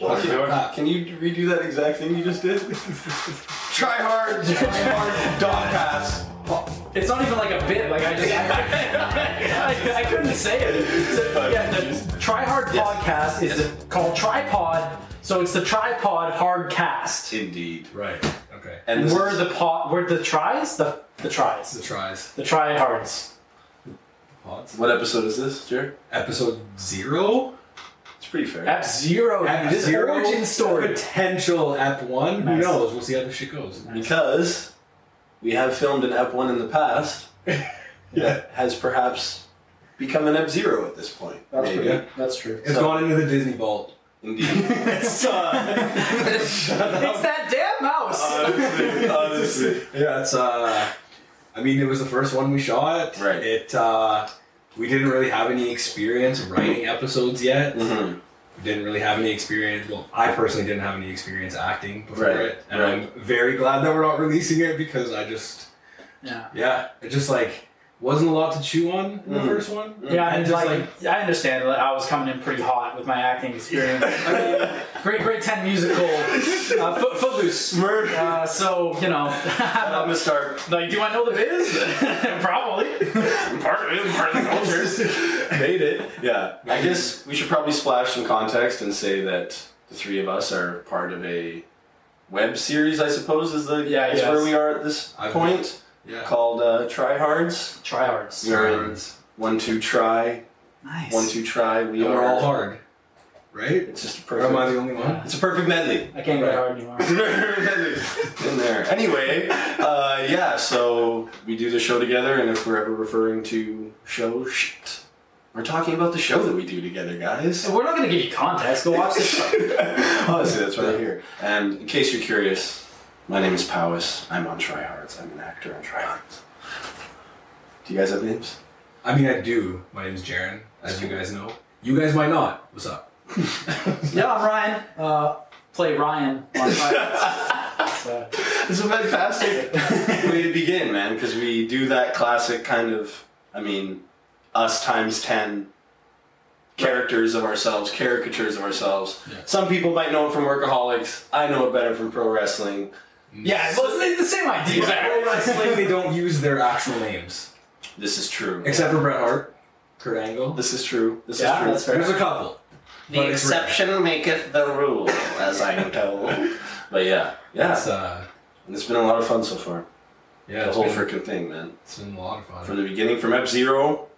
Can you redo that exact thing you just did? Try hard, dog pass. It's not even like a bit. Like I just, I couldn't say it. So, yeah, the Try Hard podcast is called TriPod, so it's the TriPod Hardcast. Indeed. Right. Okay. And we're the pod. We're the tries. The tries. The Try Hards. Pods. What episode is this, Jared? Episode 0. It's pretty fair. F-Zero. F-Zero. Origin story. Potential F1. Nice. Who knows? We'll see how this shit goes. Nice. Because we have filmed an F1 in the past. That has perhaps become an F-Zero at this point. That's true. It's gone into the Disney Vault. Indeed. It's that damn mouse. Honestly. Yeah, it's I mean, it was the first one we shot. Right. We didn't really have any experience writing episodes yet. Mm-hmm. We didn't really have any experience. Well, I personally didn't have any experience acting before it. And I'm very glad that we're not releasing it because I just... it just like... wasn't a lot to chew on in the first one. Yeah, and just like I understand that I was coming in pretty hot with my acting experience. I mean, grade 10 musical, Footloose. So, you know, I'm going to start. Like, do I know the biz? Probably. I'm part of the culture. Made it. Yeah. I guess we should probably splash some context and say that the three of us are part of a web series, I suppose, is where we are at this point. Yeah. Called TryHards. TryHards. We are in 1, 2 try. Nice. 1, 2 try. We're all hard, right? It's just a perfect. Or am I the only one? It's a perfect medley. I can't get hard anymore. In there. Anyway, so we do the show together, and if we're ever referring to show shit, we're talking about the show that we do together, guys. We're not gonna give you context. Go watch this. Honestly, that's right here. And in case you're curious. My name is Powis. I'm on TryHards. I'm an actor on TryHards. Do you guys have names? I mean, I do. My name is Jaren, as you guys know. You guys might not. What's up? Yeah, I'm Ryan. Play Ryan on TryHards. It's a fantastic way to begin, man, because we do that classic kind of, I mean, us times 10 characters of ourselves, caricatures of ourselves. Yeah. Some people might know it from Workaholics. I know it better from pro wrestling. Yeah, well, it's the same idea. Pro wrestling, they don't use their actual names. This is true. Except for Bret Hart, Kurt Angle. This is true. This is true. That's fair. There's a couple. The exception maketh the rule, as I'm told. But yeah. It's been a lot of fun so far. Yeah, the whole freaking thing, man. It's been a lot of fun. From the beginning, from F-Zero.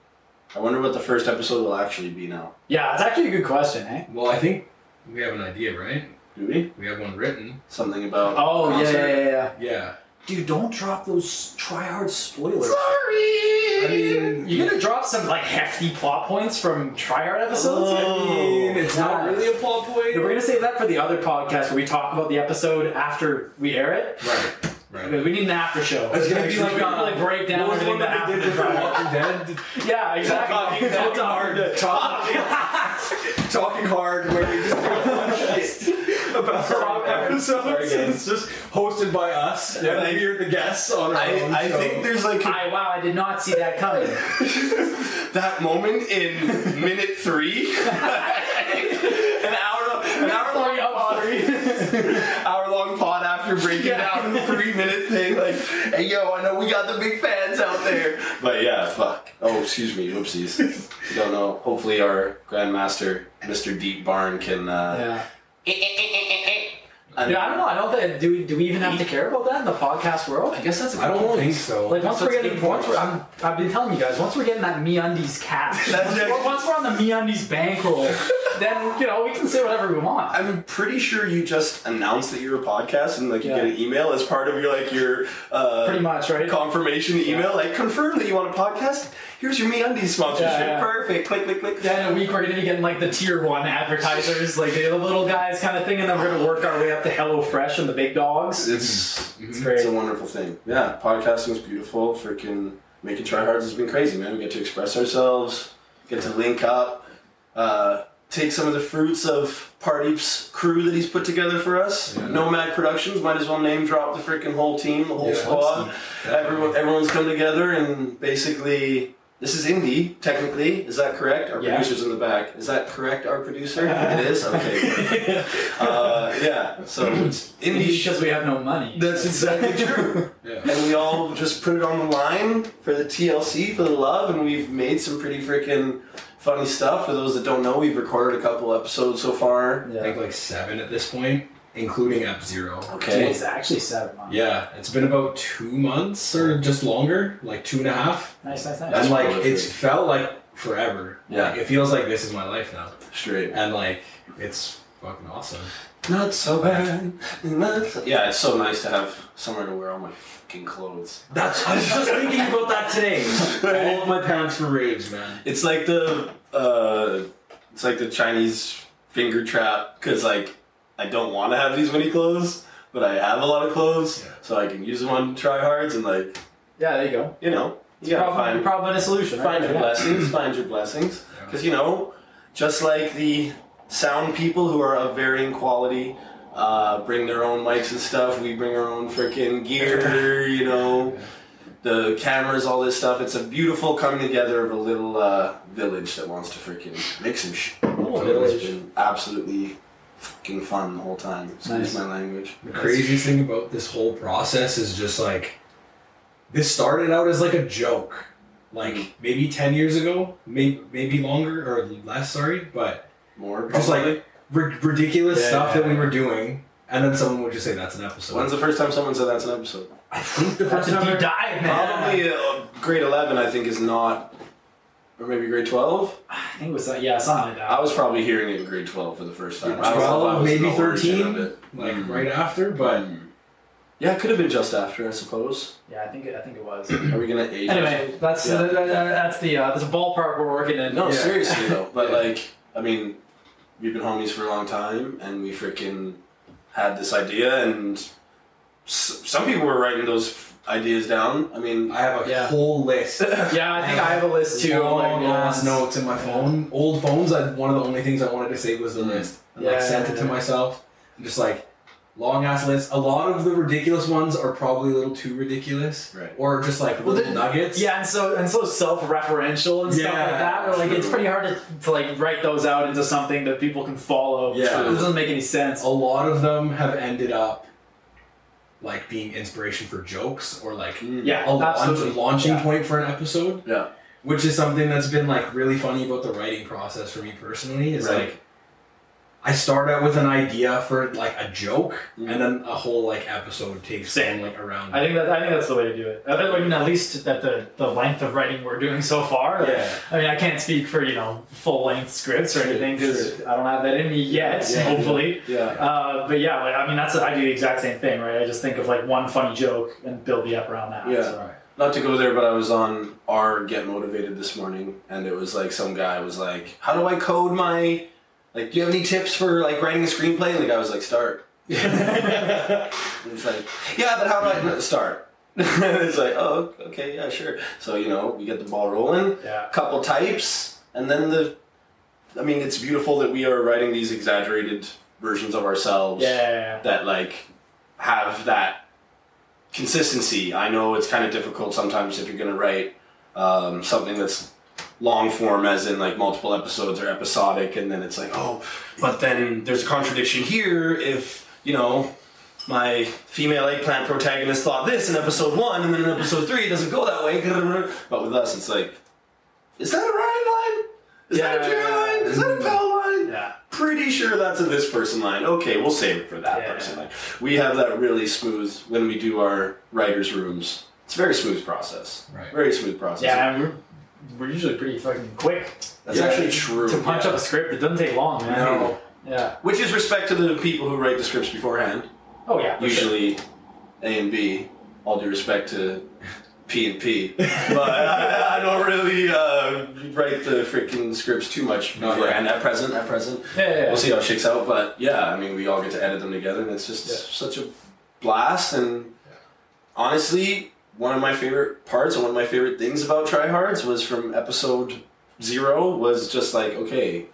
I wonder what the first episode will actually be now. Yeah, it's actually a good question, eh? Well, I think we have an idea, right? Do we? We have one written. Something about... Oh, yeah. Dude, don't drop those try-hard spoilers. Sorry! I mean... You're gonna drop some, like, hefty plot points from try-hard episodes? Oh, I mean, it's not really a plot point. No, we're gonna save that for the other podcast where we talk about the episode after we air it. Right. We need an after show. It's going to be like a breakdown of everything that happened in Walking Dead. Yeah, exactly. Talking hard, where we just do about our episodes. It's just hosted by us. Yeah, and you're the guests on our own show. I think there's like... I did not see that coming. That moment in minute 3. Hour-long pod after breaking down the 3-minute thing, like, hey, yo, I know we got the big fans out there. But yeah, fuck. Oh, excuse me, oopsies. I don't know. Hopefully our Grandmaster, Mr. Deep Barn, can... I don't know. I don't think... Do we even have to care about that in the podcast world? I guess that's a good point. I don't think so. Like, I've been telling you guys, once we're getting that MeUndies cash, once we're on the MeUndies bankroll... Then, you know, we can say whatever we want. I'm pretty sure you just announced that you're a podcast and, like, you get an email as part of your, like, your... pretty much, right? Confirmation email. Like, confirm that you want a podcast. Here's your MeUndies sponsorship. Yeah. Perfect. Click, click, click. Yeah, in a week we're going to be getting, like, the tier 1 advertisers. Like, the little guys kind of thing. And then we're going to work our way up to HelloFresh and the big dogs. It's great. It's a wonderful thing. Yeah, podcasting's beautiful. Freaking making TryHards has been crazy, man. We get to express ourselves. Get to link up. Take some of the fruits of Pardeep's crew that he's put together for us. Yeah. Nomad Productions, might as well name drop the freaking whole team, the whole squad. Everyone's come together and basically This is indie, technically. Is that correct? Our producer's in the back. Is that correct, our producer? It is? Okay. Yeah, so it's indie. Because we have no money. That's exactly true. Yeah. And we all just put it on the line for the TLC, for the love, and we've made some pretty freaking funny stuff. For those that don't know, we've recorded a couple episodes so far. Yeah. I think like 7 at this point, including F-Zero. Okay. It's actually 7 months. Yeah, it's been about 2 months or just longer, like 2.5. Nice. And like, it's felt like forever. Yeah. Like, it feels like this is my life now. Straight. And like, it's fucking awesome. Not so bad. Yeah, it's so nice to have somewhere to wear all my fucking clothes. That's. I was just thinking about that today. All of my pants were raves, man. It's like the, Chinese finger trap, because like, I don't want to have these many clothes, but I have a lot of clothes, so I can use them on TryHards and like. Yeah, there you go. You know, you gotta find a problem and a solution. Find your blessings. Find your blessings, because you know, just like the sound people who are of varying quality bring their own mics and stuff. We bring our own freaking gear, you know, the cameras, all this stuff. It's a beautiful coming together of a little village that wants to freaking make some shit. It's been absolutely fucking fun the whole time. Excuse my language. The craziest thing about this whole process is just like, this started out as like a joke. Like maybe 10 years ago, maybe longer or less, sorry, but more just like ridiculous stuff that we were doing, and then someone would just say that's an episode. When's the first time someone said that's an episode? I think the first time. Probably grade 11, I think, is not, or maybe grade 12. I think it was something like that. I was probably hearing it in grade 12 for the first time. 12, maybe 13, like right after, but yeah, it could have been just after, I suppose. Yeah, I think it was. Are we gonna age? Anyway, that's the ballpark we're working in. No, seriously though, but like, I mean, we've been homies for a long time, and we freaking had this idea, and some people were writing those ideas down. I mean, I have a whole list. Yeah, I think I have a list too. Long-ass notes in my phone. Old phones, one of the only things I wanted to save was the list. And I sent it to myself. I'm just like, long-ass list. A lot of the ridiculous ones are probably a little too ridiculous. Right. Or just like little nuggets. Yeah, and so self-referential and stuff like that. Or like, it's pretty hard to like write those out into something that people can follow. Yeah. It doesn't make any sense. A lot of them have ended up like being inspiration for jokes, or like a launching point for an episode. Yeah. Which is something that's been like really funny about the writing process for me personally, is like, I start out with an idea for like a joke, and then a whole like episode takes like around. I think that's the way to do it. I mean, at least at the length of writing we're doing so far. Yeah. I mean, I can't speak for, you know, full length scripts or anything, because I don't have that in me yet. Hopefully. Yeah. But yeah, like, I mean, I do the exact same thing, right? I just think of like one funny joke and build me up around that. Yeah. So. Right. Not to go there, but I was on our Get Motivated this morning, and it was like some guy was like, "How do I code my?" Like, do you have any tips for, like, writing a screenplay? Like, I was like, start. And it's like, yeah, but how do I start? It's like, oh, okay, yeah, sure. So, you know, we get the ball rolling, couple types, and then I mean, it's beautiful that we are writing these exaggerated versions of ourselves that, like, have that consistency. I know it's kind of difficult sometimes if you're going to write something that's long form, as in like multiple episodes or episodic, and then it's like, oh, but then there's a contradiction here if, you know, my female eggplant protagonist thought this in episode 1, and then in episode 3 it doesn't go that way. But with us, it's like, is that a Ryan line? Is that a Jerry line? Is that a Pal line? Yeah. Pretty sure that's a this person line. Okay, we'll save it for that person line. We have that really smooth when we do our writers' rooms. It's a very smooth process. Right. Very smooth process. Yeah, we're usually pretty fucking quick. That's actually true. To punch up a script, it doesn't take long, man. No. Yeah. Which is respect to the people who write the scripts beforehand. Oh yeah. Usually, sure. A and B. All due respect to P and P, but I don't really write the freaking scripts too much beforehand. At present. Yeah. We'll see how it shakes out, but yeah, I mean, we all get to edit them together, and it's just such a blast. And honestly, one of my favorite parts, and one of my favorite things about TryHards was from episode 0, was just like, okay,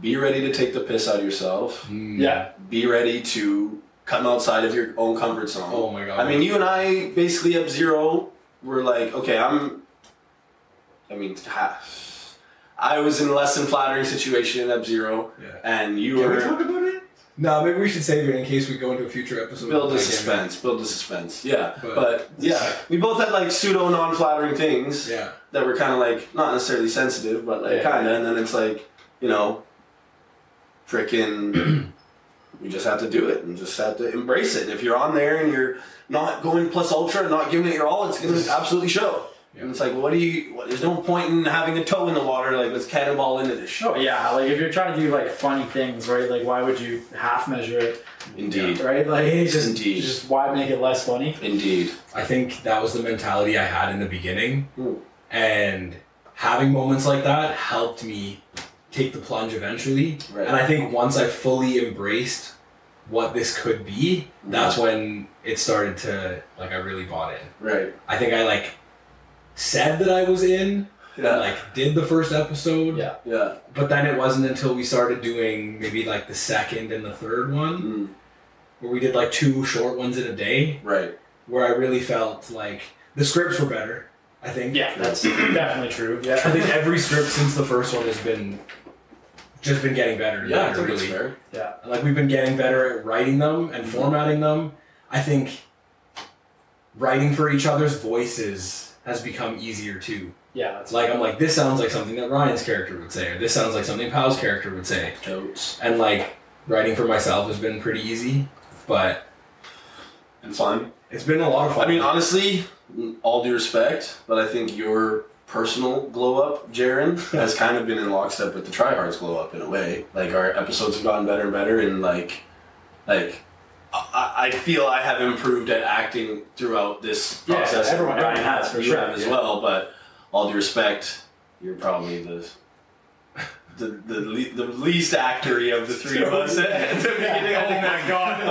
be ready to take the piss out of yourself. Yeah. Be ready to come outside of your own comfort zone. Oh my God. I mean, you and I basically, F-Zero, were like, okay, I'm I mean, I was in a less than flattering situation in F-Zero, and you were... Can we talk about it? No, maybe we should save it in case we go into a future episode. Build the suspense, yeah. But yeah, we both had like pseudo non-flattering things that were kind of like, not necessarily sensitive, but like kind of, and then it's like, you know, frickin'... You just have to do it and just have to embrace it. And if you're on there and you're not going plus ultra and not giving it your all, it's going to absolutely show. Yeah. And it's like, what do you, there's no point in having a toe in the water, like, let's cannonball into this show. Yeah, like, if you're trying to do, like, funny things, right, like, why would you half measure it? Indeed. Right? Like, it's just, why make it less funny? Indeed. I think that was the mentality I had in the beginning. Ooh. And having moments like that helped me take the plunge eventually. Right. And I think once I fully embraced what this could be, that's when it started to, like, I really bought in. Right. I think I, like, said that I was in, and, like, did the first episode. Yeah. Yeah. But then it wasn't until we started doing maybe, like, the second and the third one, where we did, like, 2 short ones in a day. Right. Where I really felt, like, the scripts were better, I think. Yeah, that's definitely true. Yeah. I think every script since the first one has been... just been getting better and better, really. Fair. Yeah. Like, we've been getting better at writing them and formatting them. I think writing for each other's voices has become easier, too. Yeah. That's like, I'm like, this sounds like something that Ryan's character would say, or this sounds like something Powell's character would say. Totes. And, like, writing for myself has been pretty easy, but... and fun. It's been a lot of fun. I mean, honestly, all due respect, but I think your... personal glow up, Jaren, has kind of been in lockstep with the TryHards glow up in a way. Like, our episodes have gotten better and better, and like I feel I have improved at acting throughout this process. Yeah, everyone has, for sure, as well. But all due respect, you're probably the least actory of the three of us at the beginning. Oh my god!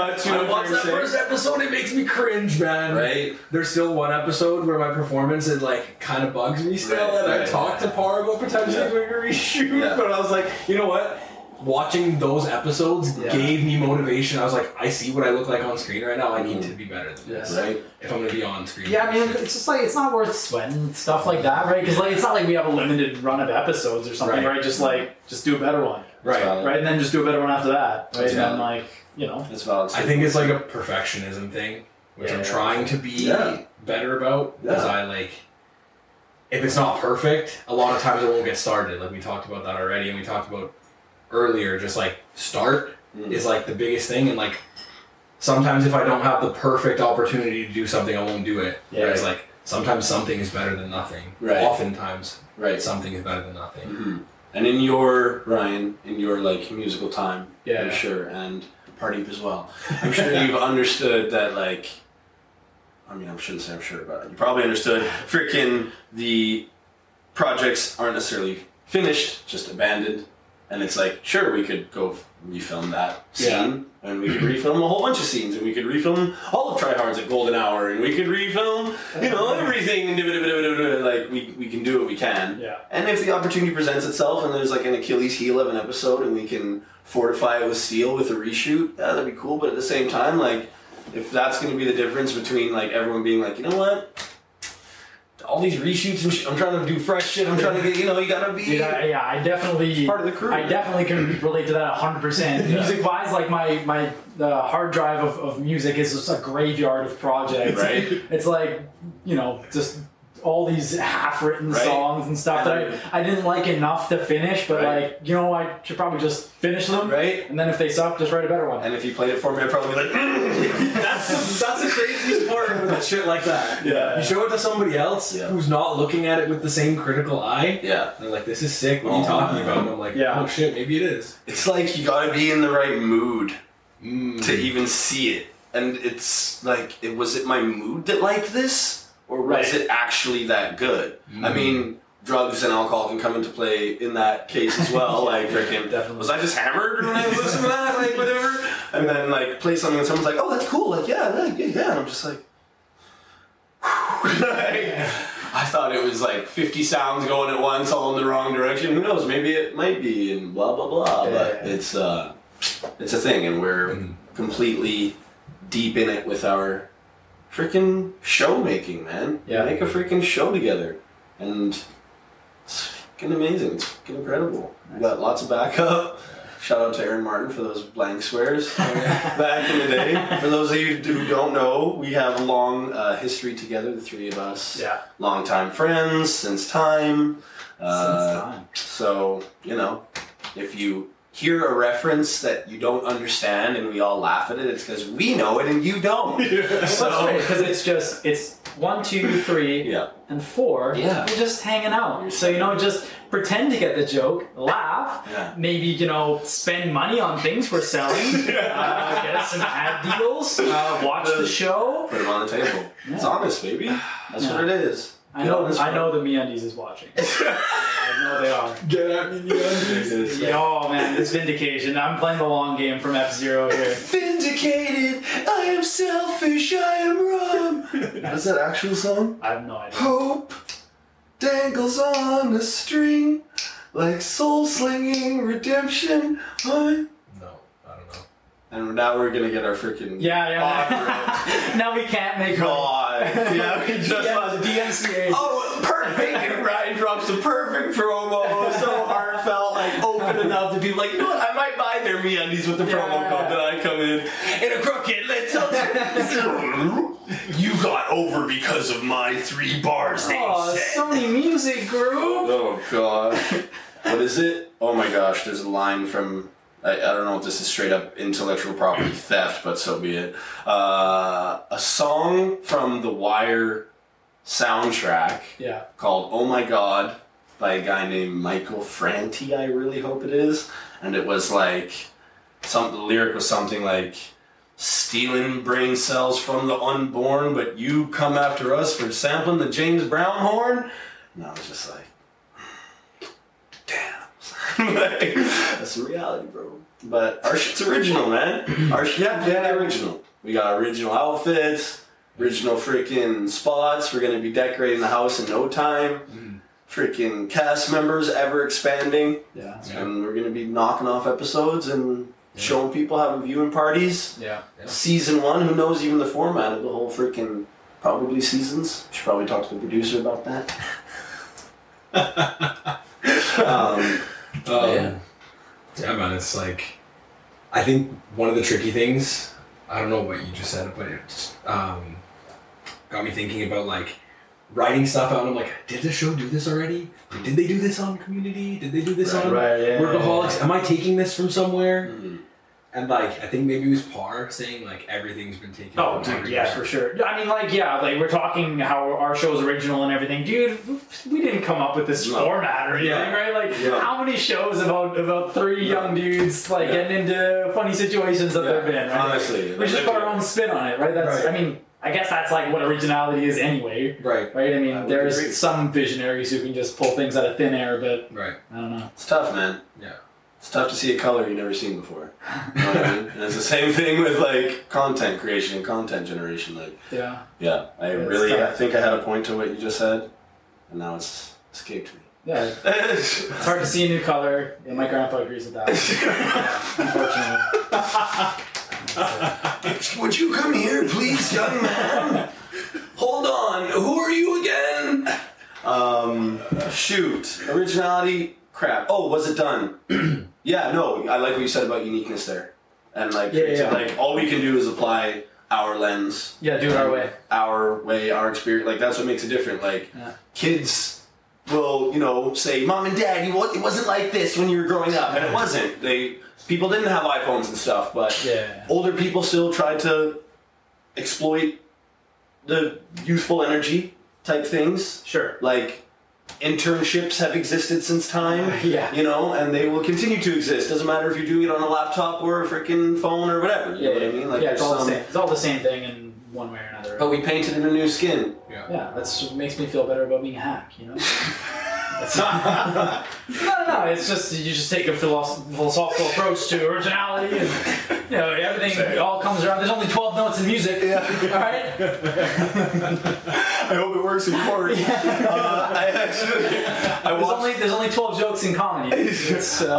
Watch that first episode, it makes me cringe, man. Right? There's still one episode where my performance, it like kind of bugs me still, and I talked to Par about potentially doing a reshoot, but I was like, you know what? Watching those episodes gave me motivation. I was like, I see what I look like on screen right now. I need to be better than this, right? If I'm going to be on screen. Yeah, I mean, it's just like, it's not worth sweating stuff like that, right? Because like, it's not like we have a limited run of episodes or something, right? Just like, just do a better one. Right. Right, and then just do a better one after that. Right, and then like, you know. It's valid. I think it's like a perfectionism thing, which I'm trying to be better about, because I like... if it's not perfect, a lot of times it won't get started. Like, we talked about that already, and we talked about earlier, just like start is like the biggest thing, and like sometimes if I don't have the perfect opportunity to do something, I won't do it. Whereas like sometimes something is better than nothing. Oftentimes, something is better than nothing. And in your Ryan, in your like musical time, I'm sure, and Pardeep as well, I'm sure you've understood that like, I mean, I shouldn't say I'm sure, but you probably understood freaking the projects aren't necessarily finished, just abandoned. And it's like, sure, we could go refilm that scene, and we could refilm a whole bunch of scenes, and we could refilm all of TryHards at Golden Hour, and we could refilm, you know, everything, and like, we can do what we can. Yeah. And if the opportunity presents itself, and there's like an Achilles heel of an episode, and we can fortify it with steel with a reshoot, that'd be cool. But at the same time, like, if that's going to be the difference between like everyone being like, you know what? All these reshoots and shit. I'm trying to do fresh shit. I'm trying to get, you know, you gotta be... yeah, I definitely... part of the crew. I definitely can relate to that 100%. Music-wise, like, the hard drive of music is just a graveyard of projects. Right. It's like, you know, just all these half-written songs and stuff that I didn't like enough to finish, but, like, you know, I should probably just finish them. Right. And then if they suck, just write a better one. And if you played it for me, I'd probably be like, that's the craziest part with shit like that. Yeah. You show it to somebody else who's not looking at it with the same critical eye. Yeah. They're like, this is sick. What are you talking about? And I'm like, oh, shit, maybe it is. It's like you gotta be in the right mood to even see it. And it's like, was it my mood that liked this? Or was it actually that good? I mean, drugs and alcohol can come into play in that case as well. Like, freaking, was I just hammered when I was listening to that? Like, whatever. And then, like, play something and someone's like, oh, that's cool. Like, yeah. And I'm just like, I thought it was like 50 sounds going at once, all in the wrong direction. Who knows? Maybe it might be, and blah, blah, blah. But it's a thing, and we're completely deep in it with our freaking show making, man. Yeah. Make a freaking show together. And fucking amazing. It's fucking incredible. We got lots of backup. Shout out to Aaron Martin for those blank swears back in the day. For those of you who don't know, we have a long history together, the three of us. Yeah. Long-time friends, since time. So, you know, if you hear a reference that you don't understand and we all laugh at it, it's because we know it and you don't. Yeah. So, because it's just, it's 1, 2, 3, yeah. and 4. Yeah. You're just hanging out. So, you know, just pretend to get the joke, laugh, yeah. maybe, you know, spend money on things we're selling, get us some ad deals, watch the show. Put them on the table. Yeah. It's honest, baby. That's yeah. what it is. I know the MeUndies is watching. I know they are. Get at me, MeUndies. Oh man, it's vindication. I'm playing the long game from F-Zero here. Vindicated! I am selfish, I am wrong! Is that actual song? I have no idea. Hope dangles on a string like soul-slinging redemption. And now we're gonna get our freaking yeah. Now we can't make God. Yeah, we just DMCA. Oh, perfect! And Ryan drops the perfect promo, so heartfelt, like open enough to be like, you know what? I might buy their MeUndies with the promo code that I come in a crooked little. You got over because of my 3 bars. Oh, Sony Music Group. Oh God, what is it? Oh my gosh, there's a line from. I don't know if this is straight up intellectual property theft, but so be it. A song from the Wire soundtrack called Oh My God by a guy named Michael Franti, I really hope it is. And it was like, the lyric was something like, stealing brain cells from the unborn, but you come after us for sampling the James Brown horn? And I was just like, damn. Like, that's the reality, bro. But our shit's original, man. Our shit's original. We got original outfits, original freaking spots. We're gonna be decorating the house in no time. Freaking cast members ever expanding. Yeah. And we're gonna be knocking off episodes and showing people, having viewing parties. Yeah. Season 1. Who knows even the format of the whole freaking probably seasons? Should probably talk to the producer about that. Yeah, man, it's like, I think one of the tricky things, I don't know what you just said, but it got me thinking about, like, writing stuff out, and I'm like, did the show do this already? Like, did they do this on Community? Did they do this on Workaholics? Am I taking this from somewhere? Mm-hmm. And, like, I think maybe it was Parr saying, like, everything's been taken. Oh, dude, yeah, for sure. I mean, like, yeah, like, we're talking how our show's original and everything. Dude, we didn't come up with this format or anything, right? Like, how many shows about 3 young dudes, like, getting into funny situations that they've been, right? Honestly. We just put our own spin on it, right? That's, I mean, I guess that's, like, what originality is anyway. Right? I mean, there's some visionaries who can just pull things out of thin air, but I don't know. It's tough, man. Yeah. It's tough to see a color you've never seen before. You know what I mean? And it's the same thing with like content creation and content generation. Like, I think I had a point to what you just said, and now it's escaped me. Yeah, it's hard to see a new color. Yeah, my grandpa agrees with that. Unfortunately. Would you come here, please, young man? Hold on. Who are you again? Shoot, originality. Crap. Oh, was it done? I like what you said about uniqueness there. And like, like all we can do is apply our lens. Yeah, do it our way. Our way, our experience. Like, that's what makes it different. Like, kids will, you know, say, Mom and Dad, it wasn't like this when you were growing up. And it wasn't. People didn't have iPhones and stuff, but older people still tried to exploit the youthful energy type things. Sure. Like, internships have existed since time, you know, and they will continue to exist. Doesn't matter if you're doing it on a laptop or a freaking phone or whatever. You know what I mean? Like it's all the same. It's all the same thing in one way or another. Right? But we painted in a new skin. Yeah, that's what makes me feel better about being a hack, you know? No, it's just, you just take a philosophical approach to originality and, you know, everything all comes around. There's only 12 notes in music, alright? I hope it works in chord. There's only 12 jokes in comedy. Is that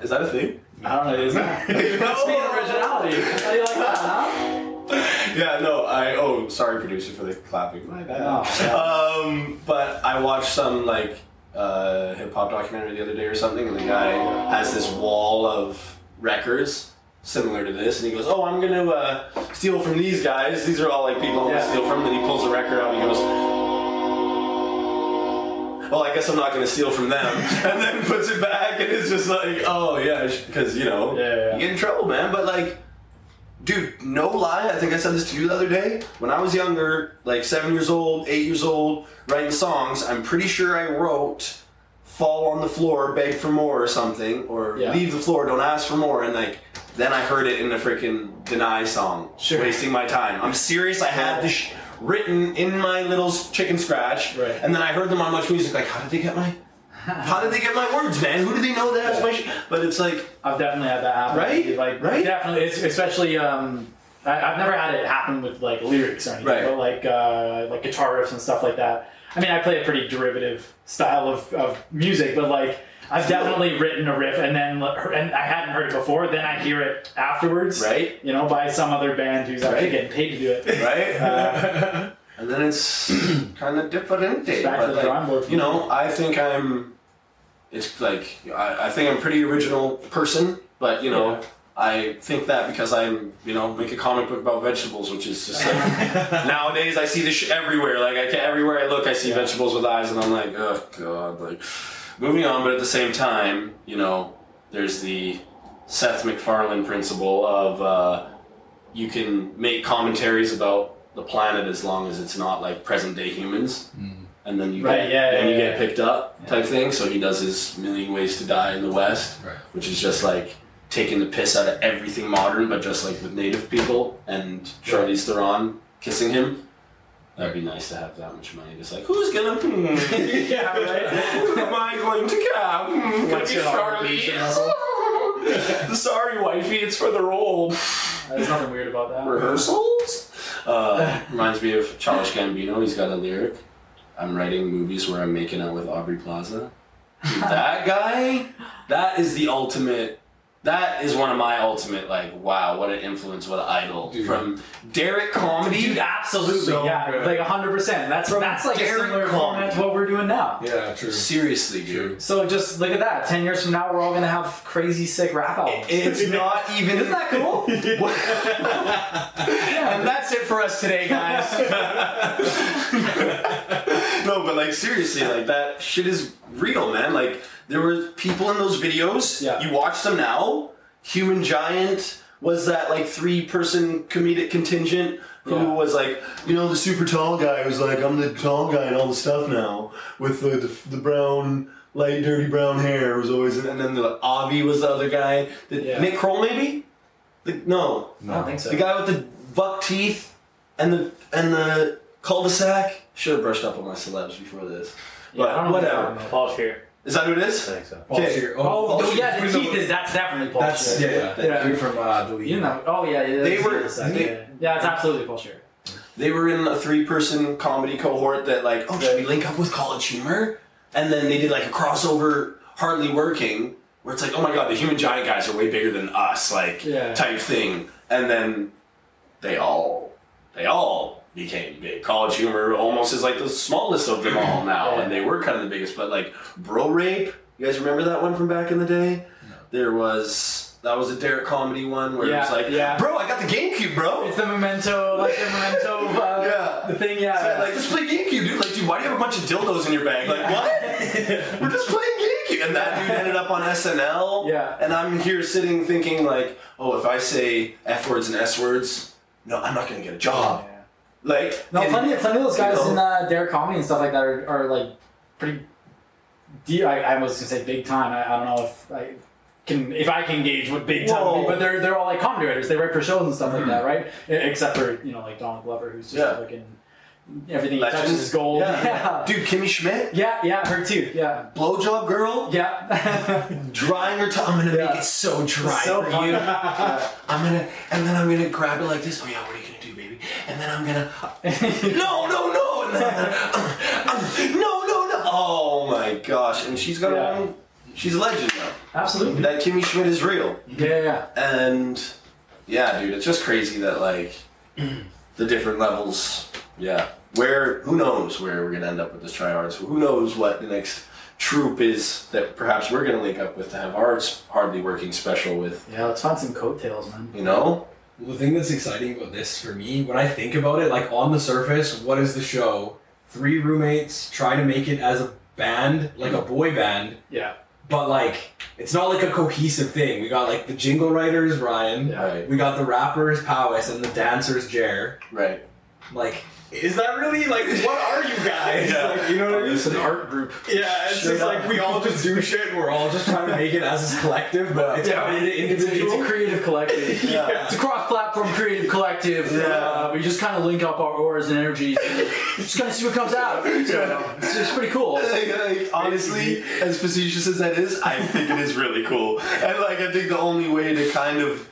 a thing? I don't know, it is not. That's being originality. How do you like that, huh? Sorry, producer, for the clapping. My bad. But I watched some, like, hip-hop documentary the other day or something, and the guy has this wall of records similar to this, and he goes, oh, I'm going to steal from these guys. These are all like people I'm going to steal from. Then he pulls a record out and he goes, well, I guess I'm not going to steal from them, and then puts it back, and it's just like, oh, yeah, because, you know, you get in trouble, man. But, like, dude, no lie, I think I said this to you the other day, when I was younger, like 7 years old, 8 years old, writing songs, I'm pretty sure I wrote fall on the floor, beg for more or something, or leave the floor, don't ask for more, and, like, then I heard it in the freaking Deny song, wasting my time. I'm serious, I had this written in my little chicken scratch, and then I heard them on Much Music, like, how did they get my words, man? Who do they know that has my shit? But it's like, I've definitely had that happen. Definitely, it's especially, I've never had it happen with, like, lyrics or anything, but, like guitar riffs and stuff like that. I mean, I play a pretty derivative style of music, but, like, I've definitely written a riff and I hadn't heard it before. Then I hear it afterwards, you know, by some other band who's actually getting paid to do it, and then it's kind of different. Back to the drawing board. You know, I think I'm pretty original person, but you know. Yeah. I think that because I'm, you know, make a comic book about vegetables, which is just like, nowadays I see this shit everywhere. Like, everywhere I look, I see vegetables with eyes, and I'm like, oh, God. Like, moving on, but at the same time, you know, there's the Seth MacFarlane principle of you can make commentaries about the planet as long as it's not, like, present-day humans. Mm. And then you get picked up type thing. So he does his Million Ways to Die in the West, which is just, like, taking the piss out of everything modern, but just like with native people and Charlize Theron kissing him. That'd be nice to have that much money. Just like, who's gonna? Who am I going to cap? Gonna be Charlize. Sorry, wifey, it's for the role. There's nothing weird about that. Rehearsals? Reminds me of Charles Gambino. He's got a lyric. I'm writing movies where I'm making out with Aubrey Plaza. Dude, that guy. That is the ultimate. That is one of my ultimate, like, wow, what an influence, what an idol. Dude. From Derrick Comedy. Dude, absolutely, so good. Like, 100%. That's like, Derrick, a similar comment to what we're doing now. Yeah, true. Seriously, dude. So just look at that. 10 years from now, we're all going to have crazy, sick rap albums. It's not even... Isn't that cool? And that's it for us today, guys. No, but, like, seriously, like, that shit is real, man. Like... There were people in those videos, you watch them now, Human Giant was that like 3-person comedic contingent who was like, you know, the super tall guy was like, I'm the tall guy and all the stuff now, with the brown, light, dirty brown hair was always, and then the Avi was the other guy, Nick Kroll maybe? No, I don't think so. The guy with the buck teeth and the cul-de-sac? Should have brushed up on my celebs before this, but whatever. Paul Scheer. Is that who it is? I think so. Paul Scheer. The teeth is, that's definitely Paul Scheer. That's from The League. You know. Oh, yeah. It's absolutely Paul Scheer. They were in a 3-person comedy cohort that, like, should we link up with College Humor? And then they did, like, a crossover Hardly Working, where it's like, oh, my God, the Human Giant guys are way bigger than us, like, type thing. And then they all became big. College Humor almost is like the smallest of them all now, and they were kind of the biggest, but like Bro Rape, you guys remember that one from back in the day? No. That was a Derrick Comedy one where it's like, bro, I got the GameCube, bro. It's the Memento, like the Memento the thing, So, like, let's play GameCube, dude. Like, dude, why do you have a bunch of dildos in your bag? Like, what? We're just playing GameCube. And that dude ended up on SNL, and I'm here sitting thinking like, oh, if I say F words and S words, no, I'm not going to get a job. Like, no, plenty of those guys in Derrick Comedy and stuff like that are like pretty. I was gonna say big time. I don't know if I can gauge what big time would be, but they're all like comedy writers. They write for shows and stuff like that, right? Except for, you know, like Donald Glover, who's just fucking everything he touches is gold. Yeah. Dude, Kimmy Schmidt. Yeah, her too. Yeah, blowjob girl. Yeah, drying her tongue. I'm gonna make it so dry for you. I'm gonna grab it like this. Oh yeah, what are you gonna do, baby? And then I'm gonna no, and then no. Oh my gosh! And she's got her own. She's a legend though. Absolutely. That Kimmy Schmidt is real. Yeah. And dude, it's just crazy that like the different levels. Yeah. Who knows where we're gonna end up with this TryHards? Who knows what the next troop is that perhaps we're going to link up with to have our Hardly Working special with. Yeah, let's find some coattails, man. You know? The thing that's exciting about this for me, when I think about it, like on the surface, what is the show? Three roommates trying to make it as a band, like a boy band. Yeah. But like, it's not like a cohesive thing. We got like the jingle writers, Ryan. Yeah. Right. We got the rappers, Powis, and the dancers, Jer. Right. Like, is that really, like, what are you guys? Yeah. Like, you know what I mean? It's an art group. Yeah, it's just like, we all just do shit, and we're all just trying to make it as a collective, but it's not an individual. It's a creative collective. Yeah. Yeah. It's a cross-platform creative collective. Yeah. We just kind of link up our auras and energies. Just kind of see what comes out. So, yeah. It's pretty cool. Like, honestly, as facetious as that is, I think it is really cool. And, like, I think the only way to kind of...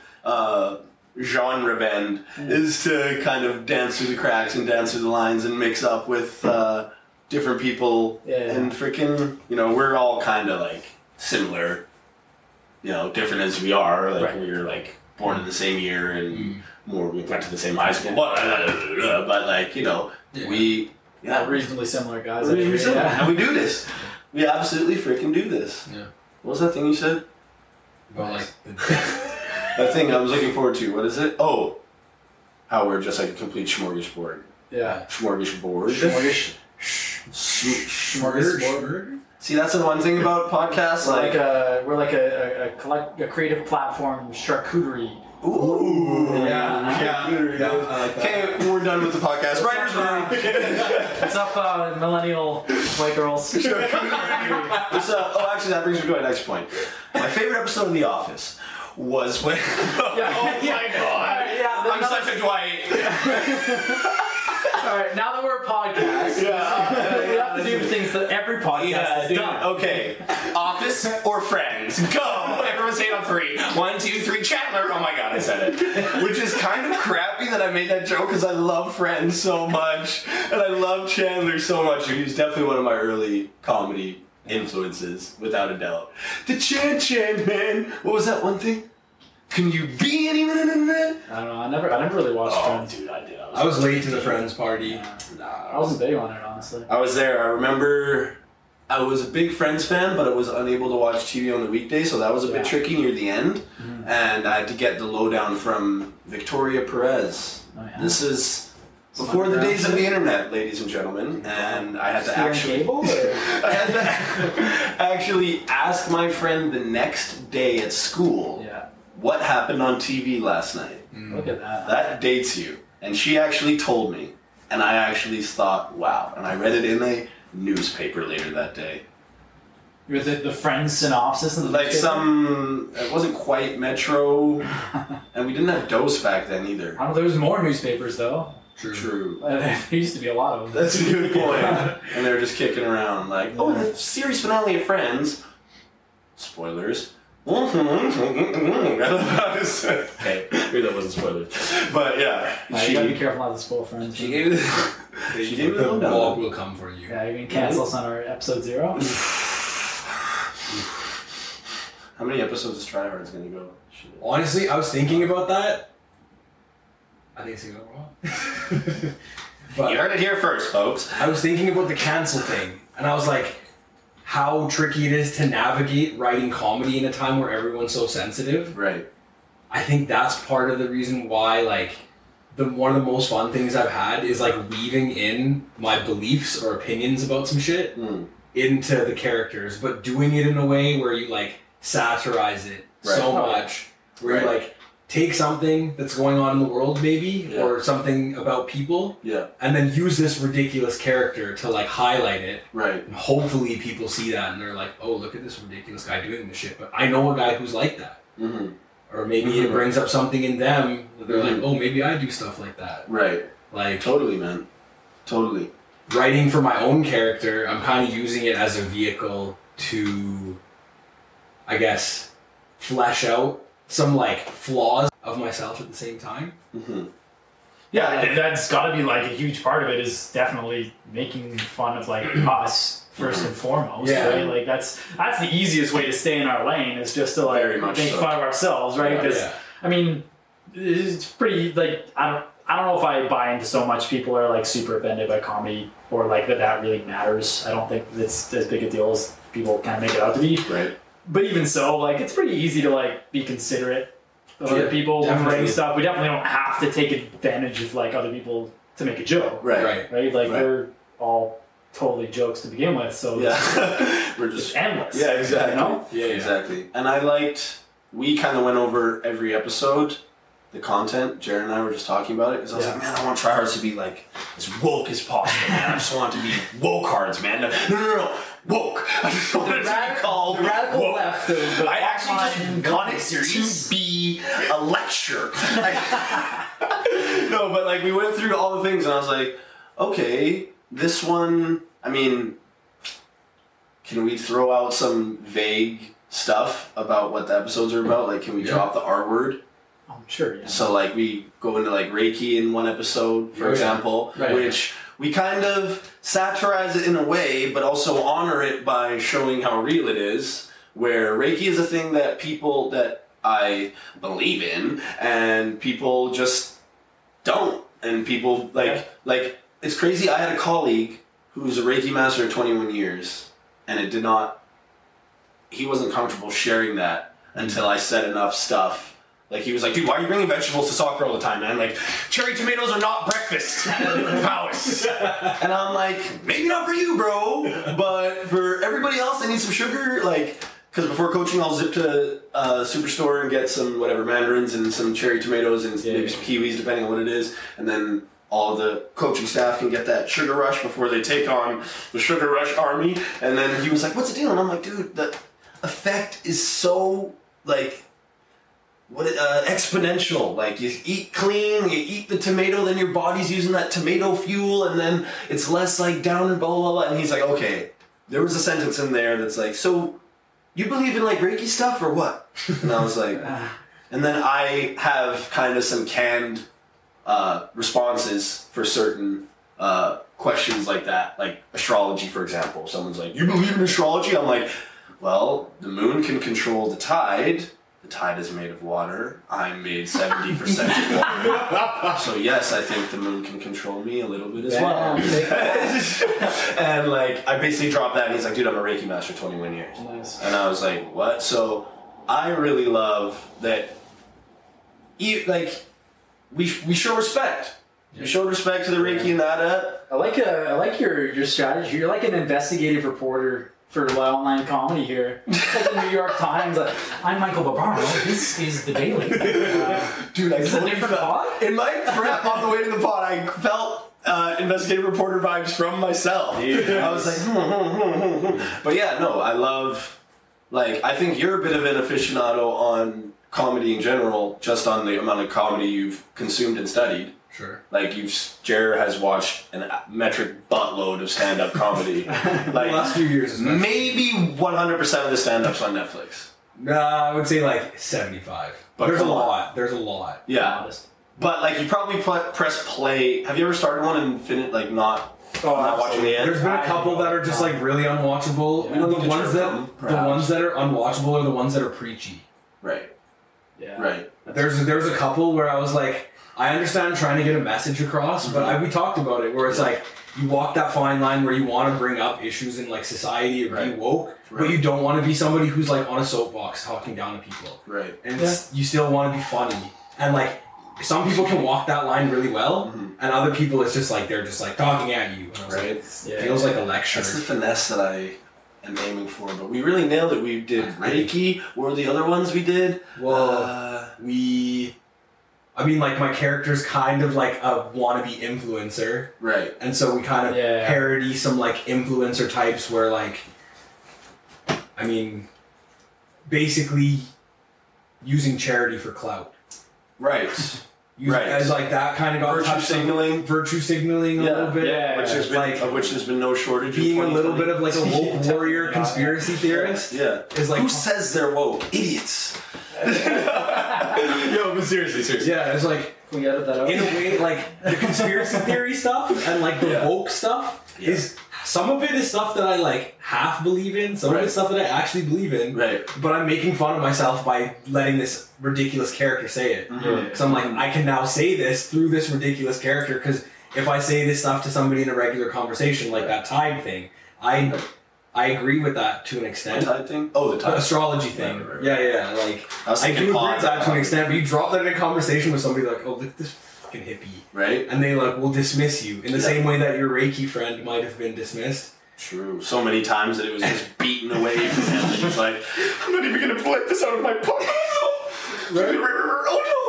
genre bend is to kind of dance through the cracks and dance through the lines and mix up with different people and freaking, you know, we're all kind of like similar, you know, different as we are, like we were like born in the same year and more we went to the same high school, but like, you know, we reasonably similar guys. Reasonably similar. Yeah. And we do this. We absolutely freaking do this. Yeah. What was that thing you said? About like that thing I was looking forward to. What is it? Oh, how we're just like a complete smorgasbord. Yeah. Smorgasbord. Smorgasbord. See, that's the one thing about podcasts. Like we're like a creative platform charcuterie. Ooh. Yeah. Okay, we're done with the podcast. Writers room. What's up, millennial white girls? Oh, actually, that brings me to my next point. My favorite episode of The Office. Was when... Oh my god. I'm such a Dwight. Alright, now that we're a podcast, we have to do things that every podcast has done. Okay. Office or Friends? Go! Everyone say it on three. 1, 2, 3, Chandler! Oh my god, I said it. Which is kind of crappy that I made that joke because I love Friends so much. And I love Chandler so much. He's definitely one of my early comedy influences, without a doubt. The Chan Man. What was that one thing? Can you be anyone? I don't know. I never really watched Friends. Dude, I did. I was late to the Friends party. Yeah. Nah, I wasn't big on it, honestly. I was there. I remember. I was a big Friends fan, but I was unable to watch TV on the weekday, so that was a bit tricky near the end. Mm-hmm. And I had to get the lowdown from Victoria Perez. Oh, yeah. This is. Before the days of the internet, ladies and gentlemen, and I had to actually ask my friend the next day at school what happened on TV last night. Mm. Look at that. That dates you. And she actually told me, and I actually thought, wow. And I read it in a newspaper later that day. The Friends synopsis? And like some... It wasn't quite Metro, and we didn't have Dose back then either. I don't know, there was more newspapers, though. True. There used to be a lot of them. That's a good point. And they were just kicking around like, oh, the series finale of Friends. Spoilers. Okay, maybe that wasn't spoilers. But yeah. You gotta be careful not to spoil Friends. She gave it the dog will come for you. Yeah, you're gonna cancel us on our episode 0? How many episodes is TryHards gonna go? Honestly, I was thinking about that. I think it's going wrong. But you heard it here first, folks. I was thinking about the cancel thing, and I was like, how tricky it is to navigate writing comedy in a time where everyone's so sensitive. Right. I think that's part of the reason why, like, one of the most fun things I've had is, like, weaving in my beliefs or opinions about some shit into the characters, but doing it in a way where you, like, satirize it so much, where you, like... Take something that's going on in the world, maybe, or something about people, and then use this ridiculous character to, like, highlight it. Right. And hopefully people see that and they're like, oh, look at this ridiculous guy doing this shit, but I know a guy who's like that. Mm-hmm. Or maybe it brings up something in them that they're like, oh, maybe I do stuff like that. Right. Like... Totally, man. Totally. Writing for my own character, I'm kind of using it as a vehicle to, I guess, flesh out some, like, flaws of myself at the same time. Mm-hmm. Yeah, that's got to be, like, a huge part of it is definitely making fun of, like, us first and foremost, right? Like, that's the easiest way to stay in our lane is just to, like, make fun of ourselves, right? Because, I mean, it's pretty, like, I don't know if I buy into so much people are, like, super offended by comedy or, like, that really matters. I don't think it's as big a deal as people kind of make it out to be. Right. But even so, like, it's pretty easy to, like, be considerate of other people when writing stuff. We definitely don't have to take advantage of, like, other people to make a joke. Right? Like, we're all totally jokes to begin with, so we're just endless. Yeah, exactly. You know? Yeah, exactly. And I liked, we kind of went over every episode, the content. Jared and I were just talking about it, because I was like, man, I want TryHards to be, like, as woke as possible, man. I just want it to be woke hards, man. No. Woke. I just wanted to be called woke. Left of I actually just wanted to be a lecture. No, but like we went through all the things and I was like, okay, this one, I mean, can we throw out some vague stuff about what the episodes are about? Like, can we drop the R word? Oh, sure, yeah. So like we go into like Reiki in one episode, for example, which... We kind of satirize it in a way, but also honor it by showing how real it is, where Reiki is a thing that people that I believe in, and people just don't. And people, like it's crazy. I had a colleague who was a Reiki master for 21 years, and it did not, he wasn't comfortable sharing that until I said enough stuff. Like, he was like, dude, why are you bringing vegetables to soccer all the time, man? Like, cherry tomatoes are not breakfast. Powers. And I'm like, maybe not for you, bro, but for everybody else, I need some sugar. Like, because before coaching, I'll zip to Superstore and get some, whatever, mandarins and some cherry tomatoes and maybe some kiwis, depending on what it is. And then all the coaching staff can get that sugar rush before they take on the sugar rush army. And then he was like, what's the deal? And I'm like, dude, the effect is so, like... exponential. Like, you eat clean, you eat the tomato, then your body's using that tomato fuel, and then it's less, like, down and blah, blah, blah. And he's like, okay, there was a sentence in there that's like, so you believe in, like, Reiki stuff or what? And I was like, and then I have kind of some canned responses for certain questions like that, like astrology, for example. Someone's like, you believe in astrology? I'm like, well, the moon can control the tide. The tide is made of water. I'm made 70% of water. So yes, I think the moon can control me a little bit as well. And like, I basically dropped that and he's like, dude, I'm a Reiki master 21 years. Nice. And I was like, what? So I really love that, like, we show respect. You showed respect to the Reiki and that up. I like your strategy. You're like an investigative reporter for online comedy here. It's like the New York Times. Like, I'm Michael Barbaro. This is The Daily. Dude, I totally forgot. In my prep on the way to the pod, I felt investigative reporter vibes from myself. Dude, I was like, But yeah, no, I love, like, I think you're a bit of an aficionado on comedy in general, just on the amount of comedy you've consumed and studied. Sure. Like, Jer has watched a metric buttload of stand-up comedy. Like, last few years, especially. Maybe 100% of the stand-ups on Netflix. I would say like 75. But there's a lot. There's a lot. Yeah. But like, you probably press play. Have you ever started one and finished like not watching the end? There's been a couple that are just like really unwatchable. Yeah, you know, the ones that are unwatchable are the ones that are preachy. Right. Yeah. Right. There's a couple where I was like, I understand trying to get a message across, but we talked about it, where it's like, you walk that fine line where you want to bring up issues in like society or be woke, but you don't want to be somebody who's like on a soapbox talking down to people. Right. And you still want to be funny. And like, some people can walk that line really well, and other people it's just like, they're just like talking at you. And I was like, it feels like a lecture. That's the finesse that I am aiming for, but we really nailed it. We did Reiki, what were the other ones we did? Well, I mean, like, my character's kind of like a wannabe influencer. Right. And so we kind of parody some, like, influencer types where, like, I mean, basically using charity for clout. Right. As, like, that kind of got virtue signaling a little bit. Yeah. Which there's been no shortage. Being a little bit of, like, a woke warrior conspiracy theorist. Yeah. Is like, who says they're woke? Idiots. Yo, but seriously. Yeah, it's like, can we edit that out? In a way, like, the conspiracy theory stuff and like the woke stuff is, some of it is stuff that I like half believe in, some of it is stuff that I actually believe in, but I'm making fun of myself by letting this ridiculous character say it. So I'm like, I can now say this through this ridiculous character, because if I say this stuff to somebody in a regular conversation, like that time thing, I I agree with that to an extent. The tide thing? Oh, the tide. Astrology thing. Right, right. Yeah, yeah. Like, I do agree with that to an extent, but you drop that in a conversation with somebody like, oh, look at this fucking hippie. Right. And they like will dismiss you in the same way that your Reiki friend might have been dismissed. True. So many times that it was just beaten away from him. And he's like, I'm not even going to blip this out of my pocket. Right? Oh, no.